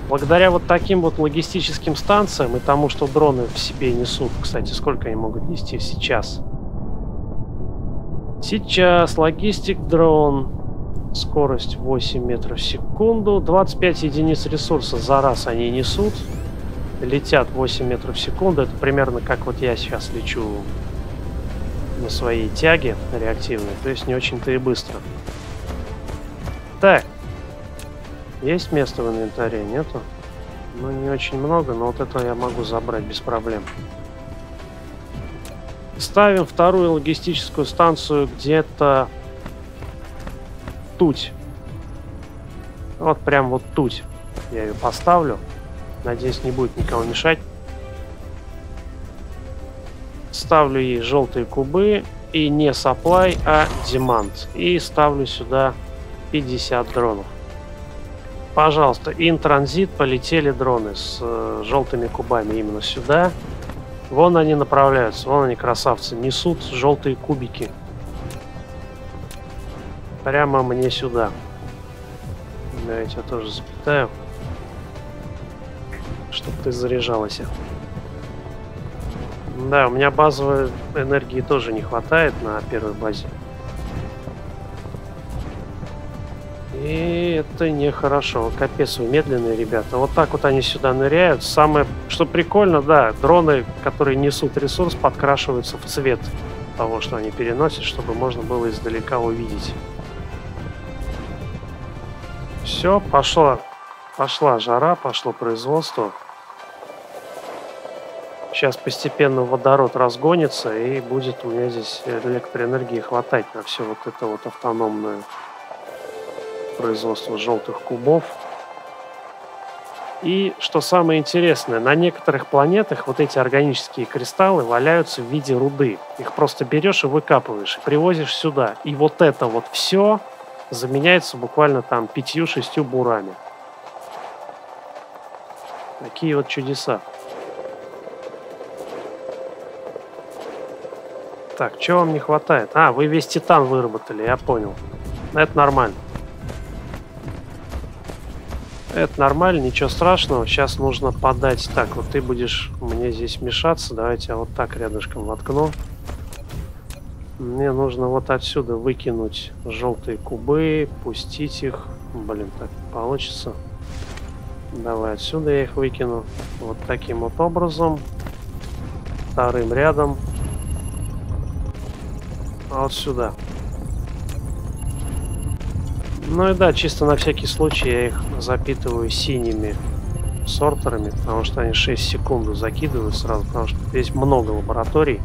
Благодаря вот таким вот логистическим станциям и тому, что дроны в себе несут... Кстати, сколько они могут нести сейчас? Сейчас логистик дрон, скорость 8 метров в секунду, 25 единиц ресурса за раз они несут, летят 8 метров в секунду, это примерно как вот я сейчас лечу на своей тяге реактивной, то есть не очень-то и быстро. Так, есть место в инвентаре? Нету? Ну не очень много, но вот это я могу забрать без проблем. Ставим вторую логистическую станцию где-то тут. Вот прям вот тут я ее поставлю. Надеюсь, не будет никого мешать. Ставлю ей желтые кубы и не supply, а demand. И ставлю сюда 50 дронов. Пожалуйста, in transit полетели дроны с желтыми кубами именно сюда. Вон они направляются, вон они, красавцы, несут желтые кубики. Прямо мне сюда. Давайте я тоже запитаю. Чтобы ты заряжалась. Да, у меня базовой энергии тоже не хватает на первой базе. И это нехорошо. Капец, вы медленные ребята. Вот так вот они сюда ныряют. Самое, что прикольно, да, дроны, которые несут ресурс, подкрашиваются в цвет того, что они переносят, чтобы можно было издалека увидеть. Все, пошла жара, пошло производство. Сейчас постепенно водород разгонится, и будет у меня здесь электроэнергии хватать на все вот это вот автономное производство желтых кубов. И что самое интересное, на некоторых планетах вот эти органические кристаллы валяются в виде руды. Их просто берешь и выкапываешь, и привозишь сюда. И вот это вот все заменяется буквально там 5-6 бурами. Такие вот чудеса. Так, чего вам не хватает? А, вы весь титан выработали, я понял. Это нормально. Это нормально, ничего страшного. Сейчас нужно подать. Так, вот ты будешь мне здесь мешаться. Давайте я вот так рядышком воткну. Мне нужно вот отсюда выкинуть желтые кубы, пустить их. Блин, так получится. Давай отсюда я их выкину. Вот таким вот образом. Вторым рядом. А вот сюда. Ну и да, чисто на всякий случай я их запитываю синими сортерами, потому что они 6 секунд закидывают сразу, потому что здесь много лабораторий.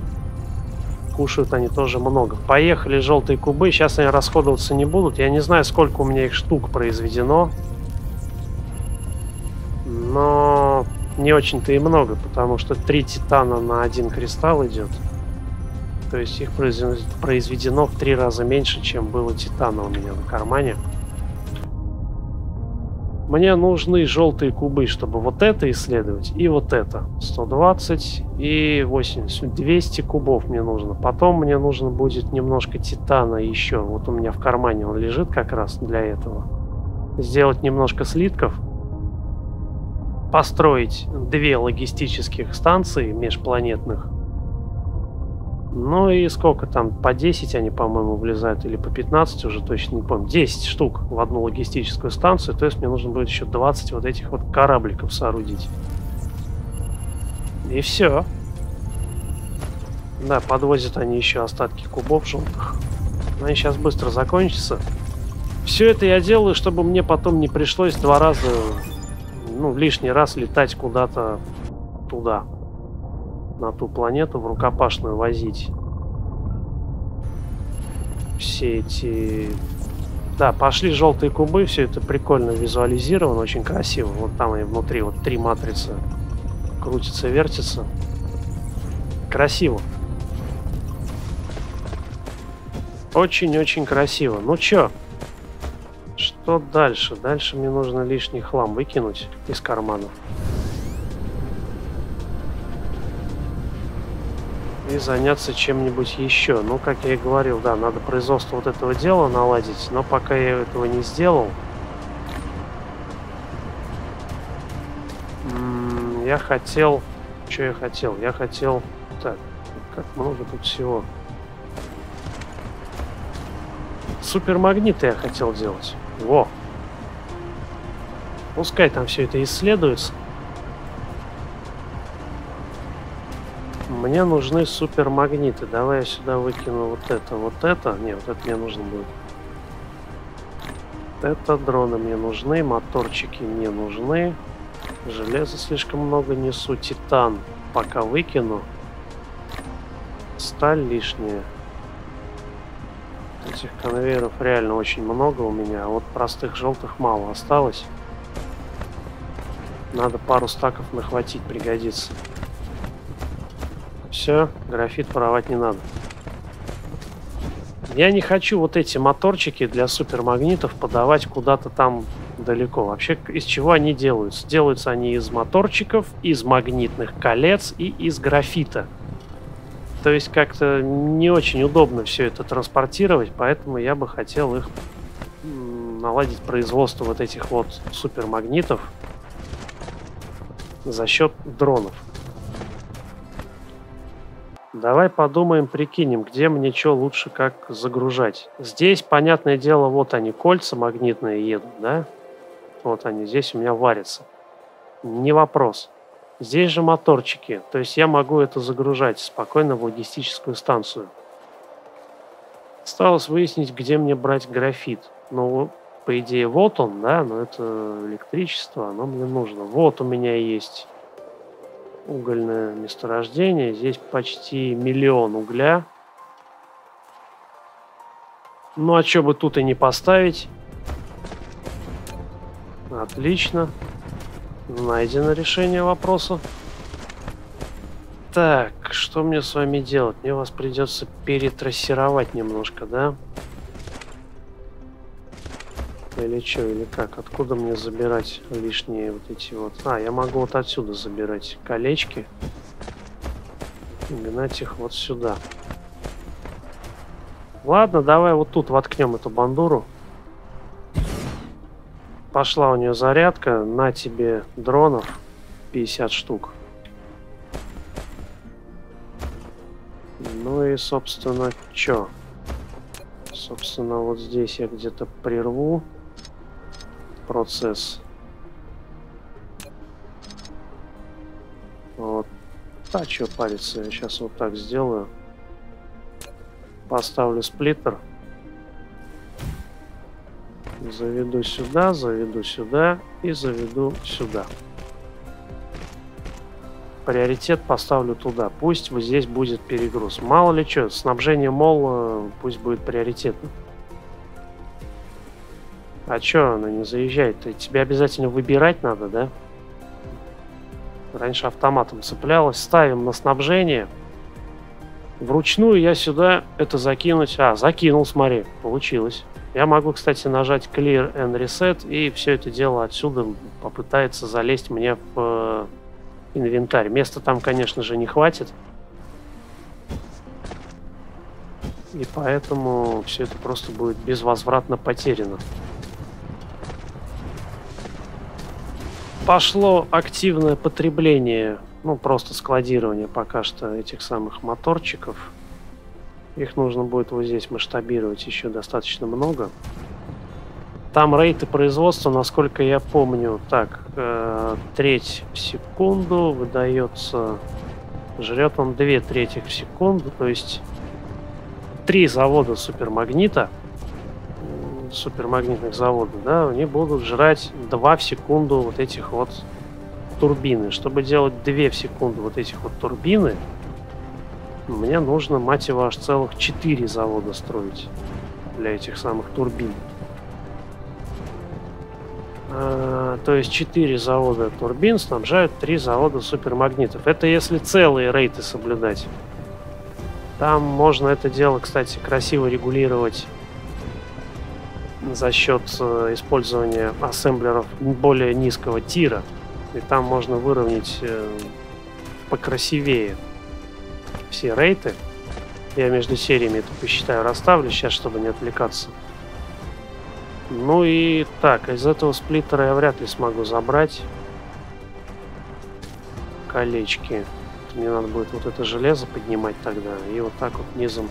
Кушают они тоже много. Поехали желтые кубы. Сейчас они расходоваться не будут. Я не знаю, сколько у меня их штук произведено. Но не очень-то и много, потому что 3 титана на 1 кристалл идет. То есть их произведено в 3 раза меньше, чем было титана у меня на кармане. Мне нужны желтые кубы, чтобы вот это исследовать и вот это. 120 и 80, 200 кубов мне нужно. Потом мне нужно будет немножко титана еще. Вот у меня в кармане он лежит как раз для этого. Сделать немножко слитков. Построить 2 логистических станции межпланетных. Ну и сколько там, по 10 они, по-моему, влезают, или по 15, уже точно не помню. 10 штук в одну логистическую станцию, то есть мне нужно будет еще 20 вот этих вот корабликов соорудить. И все. Да, подвозят они еще остатки кубов желтых. Но они сейчас быстро закончатся. Все это я делаю, чтобы мне потом не пришлось 2 раза, ну, лишний раз летать куда-то туда. На ту планету в рукопашную возить все эти... Да, пошли желтые кубы, все это прикольно визуализировано, очень красиво. Вот там и внутри вот 3 матрицы крутятся, вертятся. Красиво. Очень-очень красиво. Ну чё? Что дальше? Дальше мне нужно лишний хлам выкинуть из карманов. И заняться чем-нибудь еще. Ну, как я и говорил, да, надо производство вот этого дела наладить. Но пока я этого не сделал, я хотел... Что я хотел? Я хотел... Так, как много тут всего. Супермагниты я хотел делать. Во! Пускай там все это исследуется. Мне нужны супермагниты. Давай я сюда выкину вот это, вот это. Не, вот это мне нужно будет. Это дроны мне нужны, моторчики не нужны. Железа слишком много несу. Титан пока выкину. Сталь лишняя. Этих конвейеров реально очень много у меня. А вот простых желтых мало осталось. Надо пару стаков нахватить, пригодится. Все, графит воровать не надо. Я не хочу вот эти моторчики для супермагнитов подавать куда-то там далеко. Вообще, из чего они делаются? Делаются они из моторчиков, из магнитных колец и из графита. То есть как-то не очень удобно все это транспортировать, поэтому я бы хотел их наладить производство вот этих вот супермагнитов за счет дронов. Давай подумаем, прикинем, где мне что лучше как загружать. Здесь, понятное дело, вот они, кольца магнитные едут, да? Вот они, здесь у меня варятся. Не вопрос. Здесь же моторчики, то есть я могу это загружать спокойно в логистическую станцию. Осталось выяснить, где мне брать графит. Ну, по идее, вот он, да, но это электричество, оно мне нужно. Вот у меня есть... Угольное месторождение. Здесь почти 1 000 000 угля. Ну, а что бы тут и не поставить. Отлично. Найдено решение вопроса. Так, что мне с вами делать? Мне вас придется перетрассировать немножко, да? Или что, или как? Откуда мне забирать лишние вот эти вот? А, я могу вот отсюда забирать колечки и гнать их вот сюда. Ладно, давай вот тут воткнем эту бандуру. Пошла у нее зарядка. На тебе дронов 50 штук. Ну и, собственно, что? Собственно, вот здесь я где-то прерву процесс. Вот. А что париться? Я сейчас вот так сделаю. Поставлю сплиттер. Заведу сюда и заведу сюда. Приоритет поставлю туда. Пусть здесь будет перегруз. Мало ли что, снабжение мол пусть будет приоритетным. А чё она не заезжает-то? Тебя обязательно выбирать надо, да? Раньше автоматом цеплялась. Ставим на снабжение. Вручную я сюда это закинуть. А, закинул, смотри. Получилось. Я могу, кстати, нажать Clear and Reset. И все это дело отсюда попытается залезть мне в инвентарь. Места там, конечно же, не хватит. И поэтому все это просто будет безвозвратно потеряно. Пошло активное потребление, ну просто складирование пока что этих самых моторчиков. Их нужно будет вот здесь масштабировать еще достаточно много. Там рейты производства, насколько я помню, так, треть в секунду выдается, жрет он 2/3 в секунду, то есть 3 завода супермагнита. Супермагнитных заводов, да, они будут жрать 2 в секунду вот этих вот турбины. Чтобы делать 2 в секунду вот этих вот турбины, мне нужно, мать его, аж целых 4 завода строить для этих самых турбин. То есть 4 завода турбин снабжают 3 завода супермагнитов. Это если целые рейты соблюдать. Там можно это дело, кстати, красиво регулировать за счет использования ассемблеров более низкого тира. И там можно выровнять покрасивее все рейты. Я между сериями это посчитаю, расставлю сейчас, чтобы не отвлекаться. Ну и так, из этого сплиттера я вряд ли смогу забрать колечки. Мне надо будет вот это железо поднимать тогда и вот так вот низом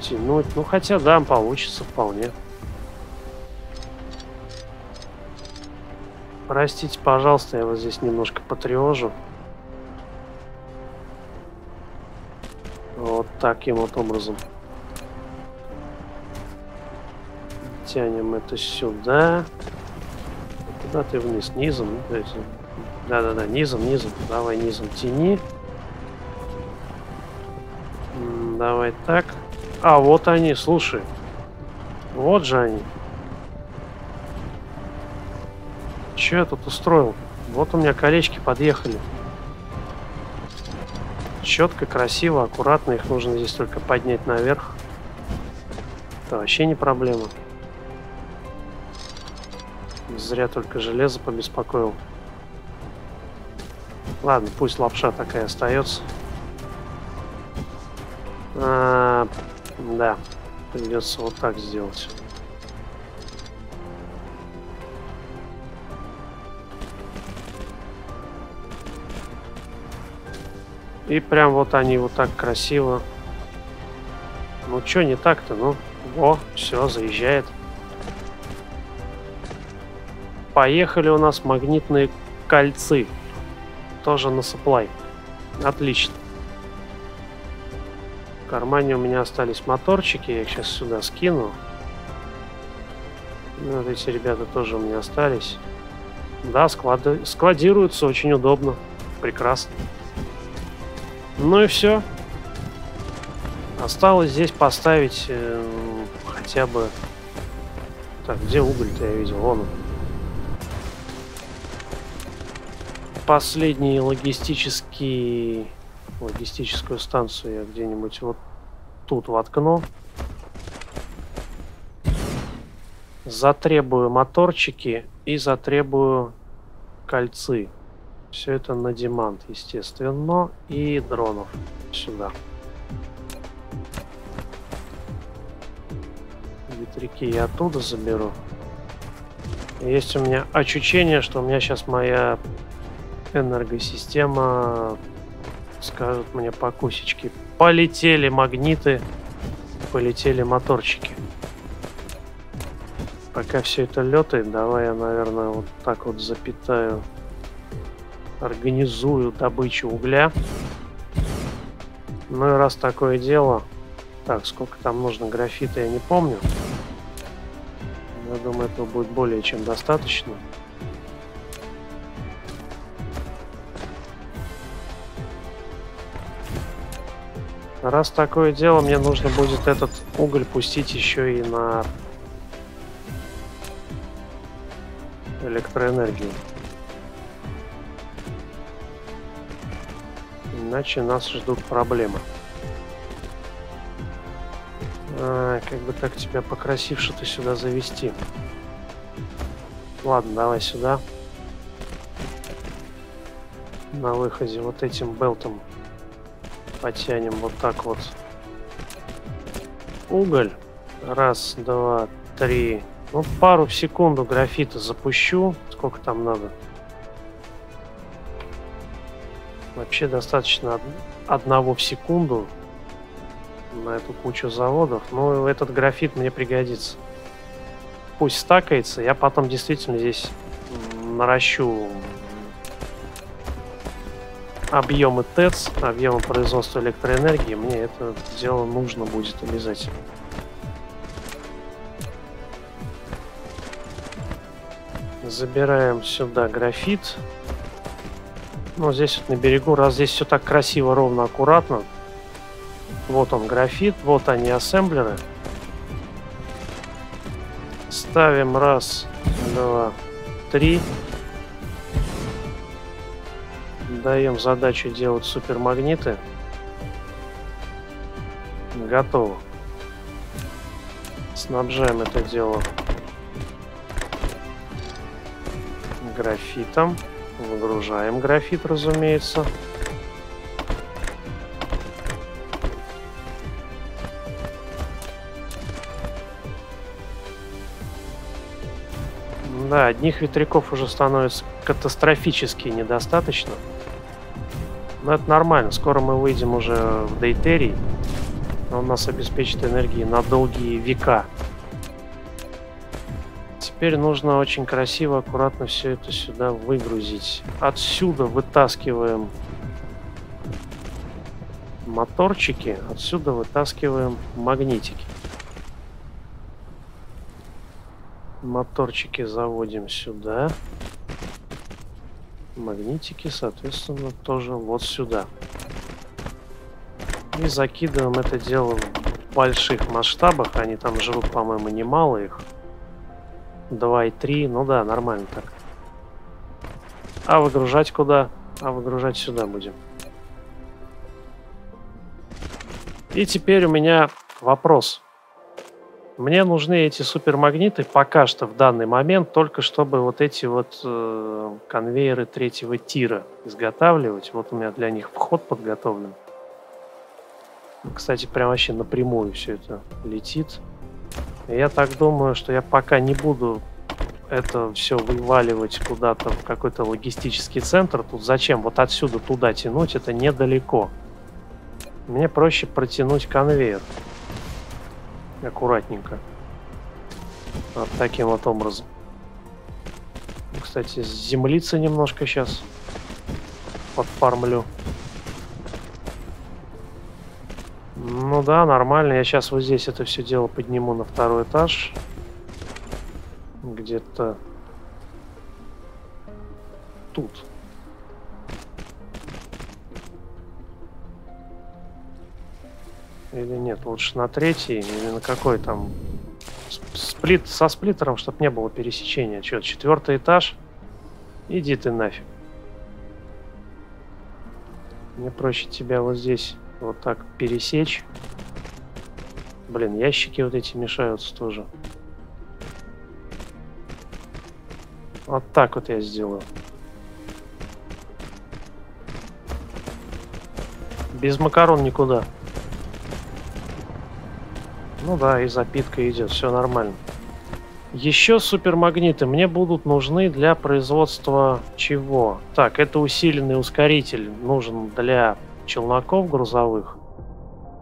тянуть. Ну хотя да, получится вполне. Простите, пожалуйста, я вас здесь немножко потревожу. Вот таким вот образом. Тянем это сюда. Куда ты вниз? Низом? Да-да-да, низом. Давай низом тяни. Давай так. А, вот они, слушай. Вот же они. Че я тут устроил? Вот у меня колечки подъехали. Четко, красиво, аккуратно. Их нужно здесь только поднять наверх. Это вообще не проблема. Зря только железо побеспокоил. Ладно, пусть лапша такая остается. Да, придется вот так сделать. И прям вот они вот так красиво. Ну чё не так-то, ну? О, все, заезжает. Поехали у нас магнитные кольцы. Тоже на supply. Отлично. В кармане у меня остались моторчики. Я их сейчас сюда скину. Вот эти ребята тоже у меня остались. Да, складируются очень удобно. Прекрасно. Ну и все. Осталось здесь поставить хотя бы... Так, где уголь-то я видел? Вон он. Последний логистическую станцию я где-нибудь вот тут воткну. Затребую моторчики и затребую кольцы. Все это на демант, естественно, и дронов сюда. Ветряки я оттуда заберу. Есть у меня ощущение, что у меня сейчас моя энергосистема скажет мне по кусечке. Полетели магниты, полетели моторчики. Пока все это летает, давай я, наверное, вот так вот запитаю организую добычу угля. Ну и раз такое дело... Так, сколько там нужно графита, я не помню. Я думаю, этого будет более чем достаточно. Раз такое дело, мне нужно будет этот уголь пустить еще и на электроэнергию. Иначе нас ждут проблемы. А, как бы так тебя покрасивше-то сюда завести. Ладно, давай сюда. На выходе вот этим белтом потянем вот так вот уголь. Раз, два, три. Ну, пару в секунду графита запущу. Сколько там надо? Вообще достаточно одного в секунду на эту кучу заводов. Но этот графит мне пригодится. Пусть стакается. Я потом действительно здесь наращу объемы ТЭЦ, объемы производства электроэнергии. Мне это дело нужно будет обязательно. Забираем сюда графит. Ну, здесь вот на берегу, раз здесь все так красиво, ровно, аккуратно. Вот он, графит, вот они, ассемблеры. Ставим раз, два, три. Даем задачу делать супермагниты. Готово. Снабжаем это дело графитом. Выгружаем графит, разумеется. Да, одних ветряков уже становится катастрофически недостаточно. Но это нормально. Скоро мы выйдем уже в Дейтерий. Он нас обеспечит энергией на долгие века. Теперь нужно очень красиво, аккуратно все это сюда выгрузить. Отсюда вытаскиваем моторчики, отсюда вытаскиваем магнитики. Моторчики заводим сюда. Магнитики, соответственно, тоже вот сюда. И закидываем это дело в больших масштабах. Они там живут, по-моему, немало их. 2 и 3. Ну да, нормально так. А выгружать куда? А выгружать сюда будем. И теперь у меня вопрос. Мне нужны эти супермагниты пока что в данный момент, только чтобы вот эти вот конвейеры третьего тира изготавливать. Вот у меня для них вход подготовлен. Кстати, прям вообще напрямую все это летит. Я так думаю, что я пока не буду это все вываливать куда-то в какой-то логистический центр. Тут зачем? Вот отсюда туда тянуть, это недалеко. Мне проще протянуть конвейер. Аккуратненько. Вот таким вот образом. Кстати, землицы немножко сейчас подфармлю. Ну да, нормально. Я сейчас вот здесь это все дело подниму на второй этаж. Где-то тут. Или нет, лучше на третий, или на какой там сплит, со сплиттером, чтобы не было пересечения. Че, четвертый этаж? Иди ты нафиг. Мне проще тебя вот здесь вот так пересечь. Блин, ящики вот эти мешаются тоже. Вот так вот я сделаю. Без макарон никуда. Ну да, и запитка идет, все нормально. Еще супермагниты мне будут нужны для производства чего? Так, это усиленный ускоритель нужен для челноков грузовых.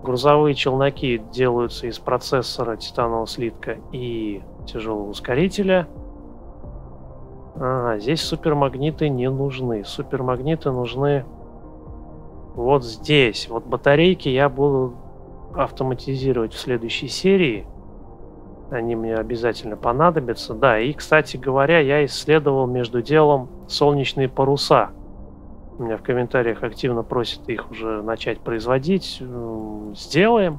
Грузовые челноки делаются из процессора, титанового слитка и тяжелого ускорителя. А, здесь супермагниты не нужны. Супермагниты нужны вот здесь. Вот батарейки я буду автоматизировать в следующей серии. Они мне обязательно понадобятся. Да, и, кстати говоря, я исследовал между делом солнечные паруса. У меня в комментариях активно просят их уже начать производить. Сделаем.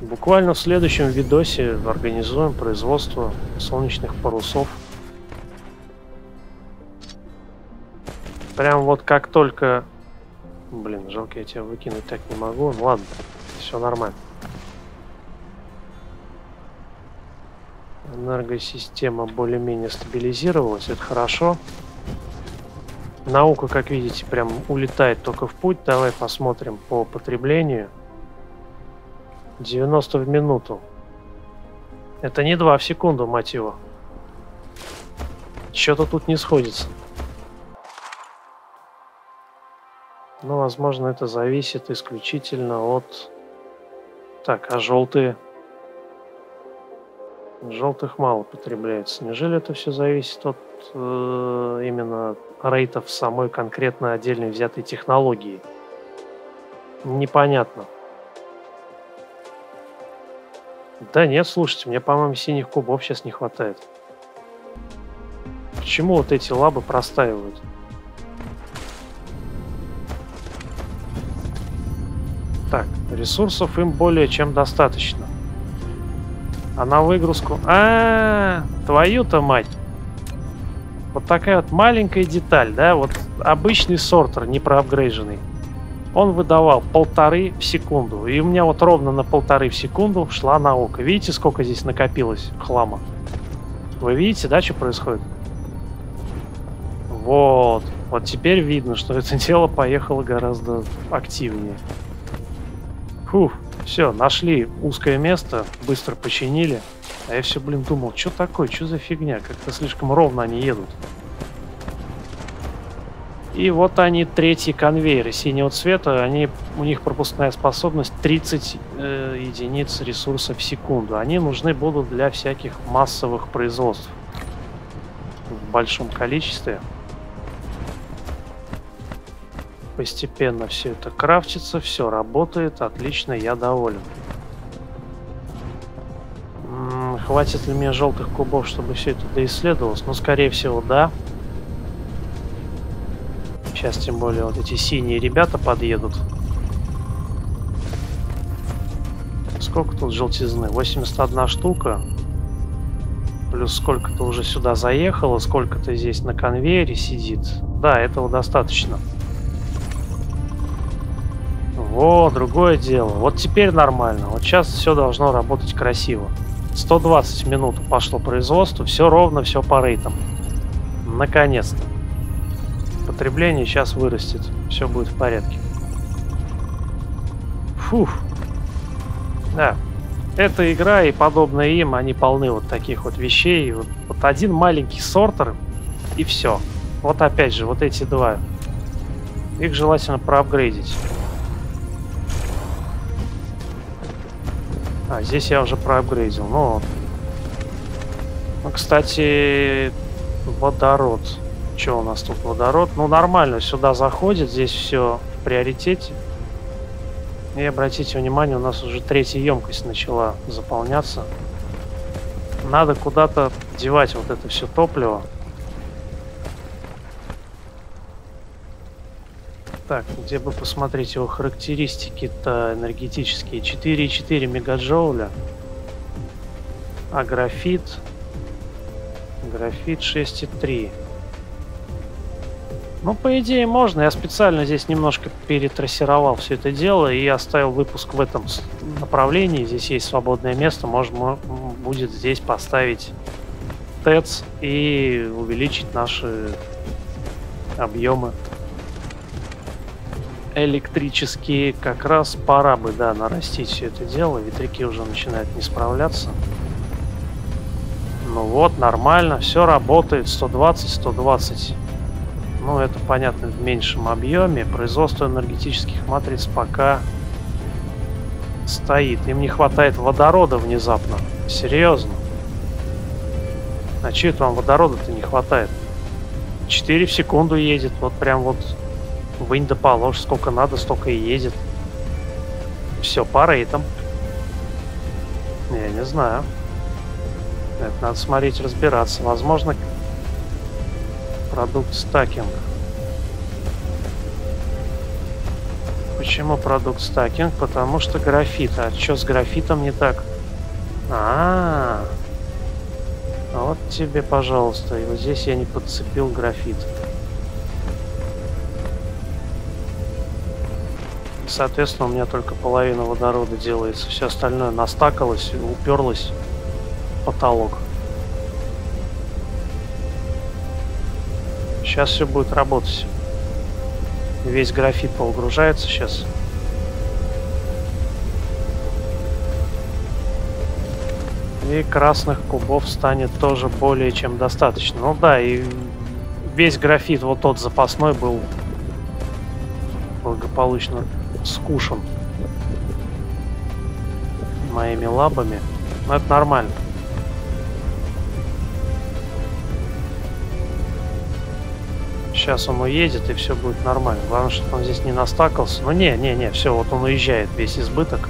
Буквально в следующем видосе организуем производство солнечных парусов. Прям вот как только... Блин, жалко, я тебя выкинуть так не могу. Ну ладно, все нормально. Энергосистема более-менее стабилизировалась, это хорошо. Наука, как видите, прям улетает только в путь. Давай посмотрим по потреблению. 90 в минуту. Это не 2 в секунду, мать его. Что-то тут не сходится. Ну, возможно, это зависит исключительно от... Так, а желтые? Желтых мало потребляется. Неужели это все зависит от именно рейтов самой конкретно отдельной взятой технологии? Непонятно. Да нет, слушайте, мне, по-моему, синих кубов сейчас не хватает. Почему вот эти лабы простаивают? Так, ресурсов им более чем достаточно. А на выгрузку... А-а-а, твою-то мать! Вот такая вот маленькая деталь, да? Вот обычный сортер, не проапгрейженный. Он выдавал 1,5 в секунду. И у меня вот ровно на 1,5 в секунду шла наука. Видите, сколько здесь накопилось хлама? Вы видите, да, что происходит? Вот. Вот теперь видно, что это дело поехало гораздо активнее. Фух. Все, нашли узкое место, быстро починили. А я все, блин, думал, что такое, что за фигня? Как-то слишком ровно они едут. И вот они, третьи конвейеры синего цвета. Они, у них пропускная способность 30 единиц ресурса в секунду. Они нужны будут для всяких массовых производств в большом количестве. Постепенно все это крафтится, все работает, отлично, я доволен. Хватит ли мне желтых кубов, чтобы все это доисследовалось? Ну, скорее всего, да. Сейчас, тем более, вот эти синие ребята подъедут. Сколько тут желтизны? 81 штука. Плюс сколько-то уже сюда заехало, сколько-то здесь на конвейере сидит. Да, этого достаточно. Во, другое дело. Вот теперь нормально. Вот сейчас все должно работать красиво. 120 минут пошло производство. Все ровно, все по рейтам. Наконец-то. Потребление сейчас вырастет. Все будет в порядке. Фух. Да. Эта игра и подобные им, они полны вот таких вот вещей. Вот один маленький сортер и все. Вот опять же, вот эти два. Их желательно проапгрейдить. А, здесь я уже проапгрейдил, но... Ну, кстати, водород. Что у нас тут водород? Ну, нормально, сюда заходит, здесь все в приоритете. И обратите внимание, у нас уже третья емкость начала заполняться. Надо куда-то девать вот это все топливо. Так, где бы посмотреть его характеристики-то энергетические? 4,4 мегаджоуля. А графит? Графит 6,3. Ну, по идее, можно. Я специально здесь немножко перетрассировал все это дело и оставил выпуск в этом направлении. Здесь есть свободное место. Можно будет здесь поставить ТЭЦ и увеличить наши объемы. Электрические как раз пора бы, да, нарастить все это дело. Ветряки уже начинают не справляться. Ну вот, нормально, все работает. 120. Ну, это понятно, в меньшем объеме. Производство энергетических матриц пока стоит. Им не хватает водорода внезапно. Серьезно. А чего там водорода-то не хватает? 4 в секунду едет. Вот прям вот вынь да положь. Сколько надо, столько и едет. Все по рейтам. Я не знаю. Это надо смотреть, разбираться. Возможно, продукт стакинг. Почему продукт стакинг? Потому что графит. А что с графитом не так? А вот тебе, пожалуйста. И вот здесь я не подцепил графит. Соответственно, у меня только половина водорода делается. Все остальное настакалось, уперлось в потолок. Сейчас все будет работать. Весь графит погружается сейчас. И красных кубов станет тоже более чем достаточно. Ну да, и весь графит, вот тот запасной, был благополучно скушен моими лабами. Но это нормально. Сейчас он уедет, и все будет нормально. Главное, чтобы он здесь не настакался. Ну не, все, вот он уезжает, весь избыток.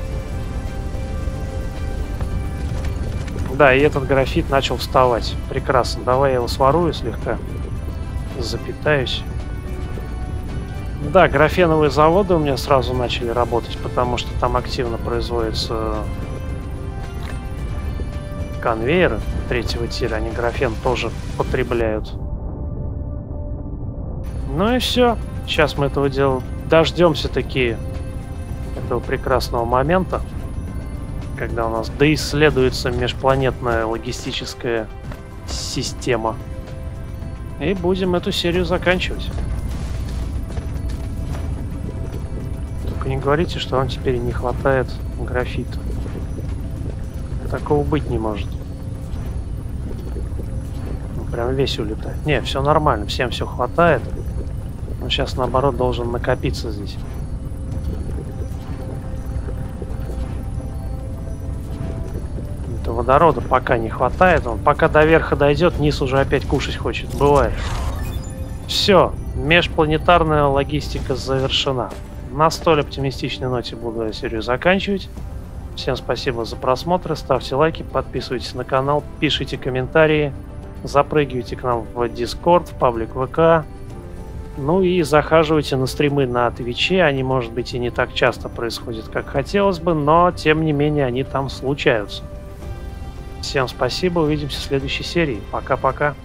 Да, и этот графит начал вставать. Прекрасно. Давай я его сворую слегка. Запитаюсь. Да, графеновые заводы у меня сразу начали работать, потому что там активно производятся конвейеры третьего тира. Они графен тоже потребляют. Ну и все. Сейчас мы этого дела дождемся таки этого прекрасного момента, когда у нас доисследуется межпланетная логистическая система. И будем эту серию заканчивать. Только не говорите, что вам теперь не хватает графита. Такого быть не может. Ну, прям весь улетает. Не, все нормально, всем все хватает. Но сейчас, наоборот, должен накопиться здесь. Водорода пока не хватает. Он пока до верха дойдет, низ уже опять кушать хочет. Бывает. Все. Межпланетарная логистика завершена. На столь оптимистичной ноте буду серию заканчивать. Всем спасибо за просмотр. Ставьте лайки, подписывайтесь на канал, пишите комментарии, запрыгивайте к нам в Discord, в паблик ВК. Ну и захаживайте на стримы на Твиче. Они, может быть, и не так часто происходят, как хотелось бы, но, тем не менее, они там случаются. Всем спасибо, увидимся в следующей серии. Пока-пока.